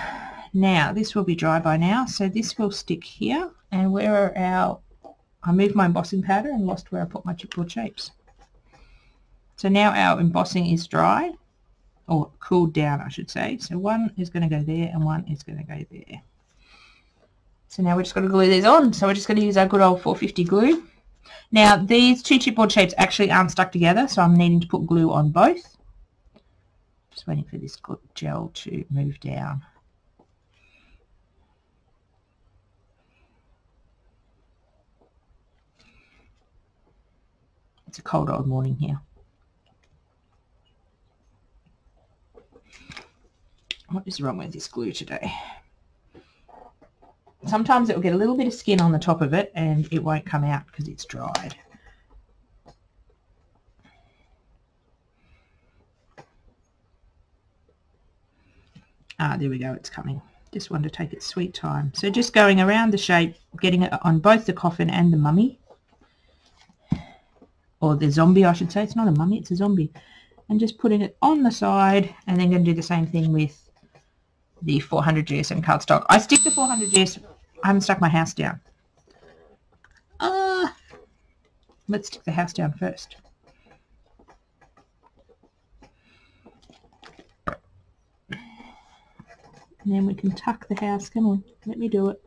Now this will be dry by now, so this will stick here. And where are our, I moved my embossing powder and lost where I put my chipboard shapes. So now our embossing is dry. or cooled down I should say. So one is going to go there and one is going to go there. So now we're just going to glue these on. So we're just going to use our good old four fifty glue. Now these two chipboard shapes actually aren't stuck together, so I'm needing to put glue on both. Just waiting for this gel to move down. It's a cold old morning here. What is wrong with this glue today? Sometimes it will get a little bit of skin on the top of it and it won't come out because it's dried. Ah, there we go, it's coming. Just wanted to take its sweet time. So just going around the shape, getting it on both the coffin and the mummy. Or the zombie I should say. It's not a mummy, it's a zombie. And just putting it on the side, and then going to do the same thing with the four hundred G S M cardstock. I stick to four hundred G S M. I haven't stuck my house down. Uh, let's stick the house down first. And then we can tuck the house. Come on, let me do it.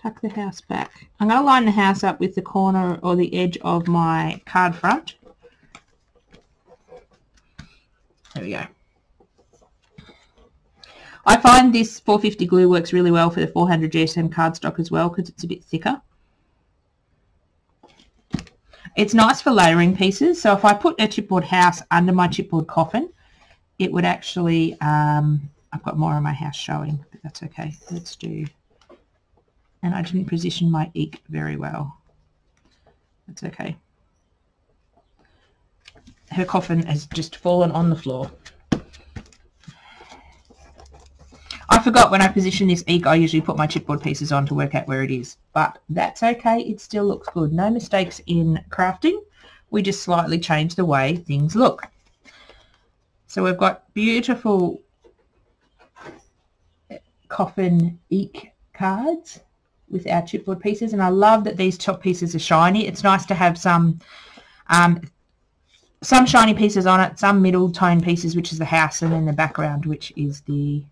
Tuck the house back. I'm going to line the house up with the corner or the edge of my card front. There we go. I find this four fifty glue works really well for the four hundred G S M cardstock as well because it's a bit thicker. It's nice for layering pieces, so if I put a chipboard house under my chipboard coffin, it would actually, um, I've got more on my house showing, but that's okay. Let's do, and I didn't position my eek very well. That's okay. Her coffin has just fallen on the floor. I forgot when I position this eek, I usually put my chipboard pieces on to work out where it is. But that's okay, it still looks good. No mistakes in crafting. We just slightly change the way things look. So we've got beautiful coffin eek cards with our chipboard pieces. And I love that these top pieces are shiny. It's nice to have some, um, some shiny pieces on it, some middle tone pieces, which is the house, and then the background, which is the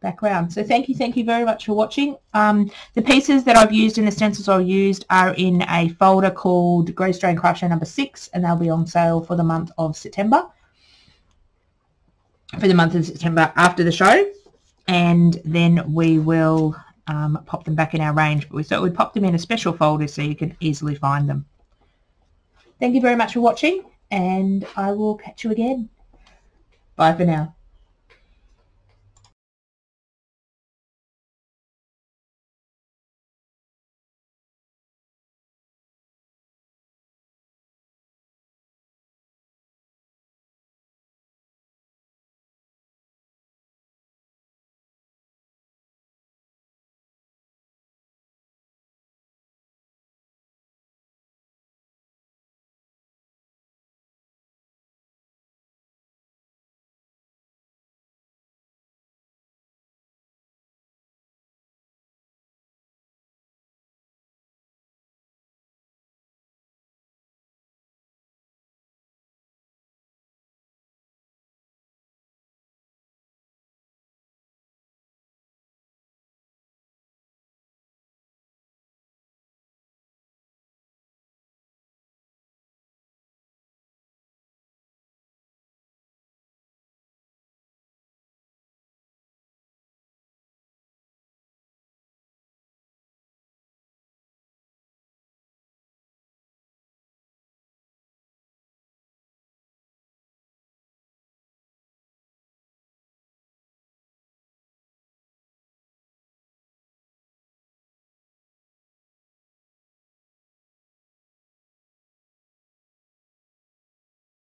background. So thank you, thank you very much for watching. Um, the pieces that I've used and the stencils I used are in a folder called Great Australian Craft Show number six, and they'll be on sale for the month of September. For the month of September after the show, and then we will um, pop them back in our range. But we thought we'd pop them in a special folder so you can easily find them. Thank you very much for watching, and I will catch you again. Bye for now.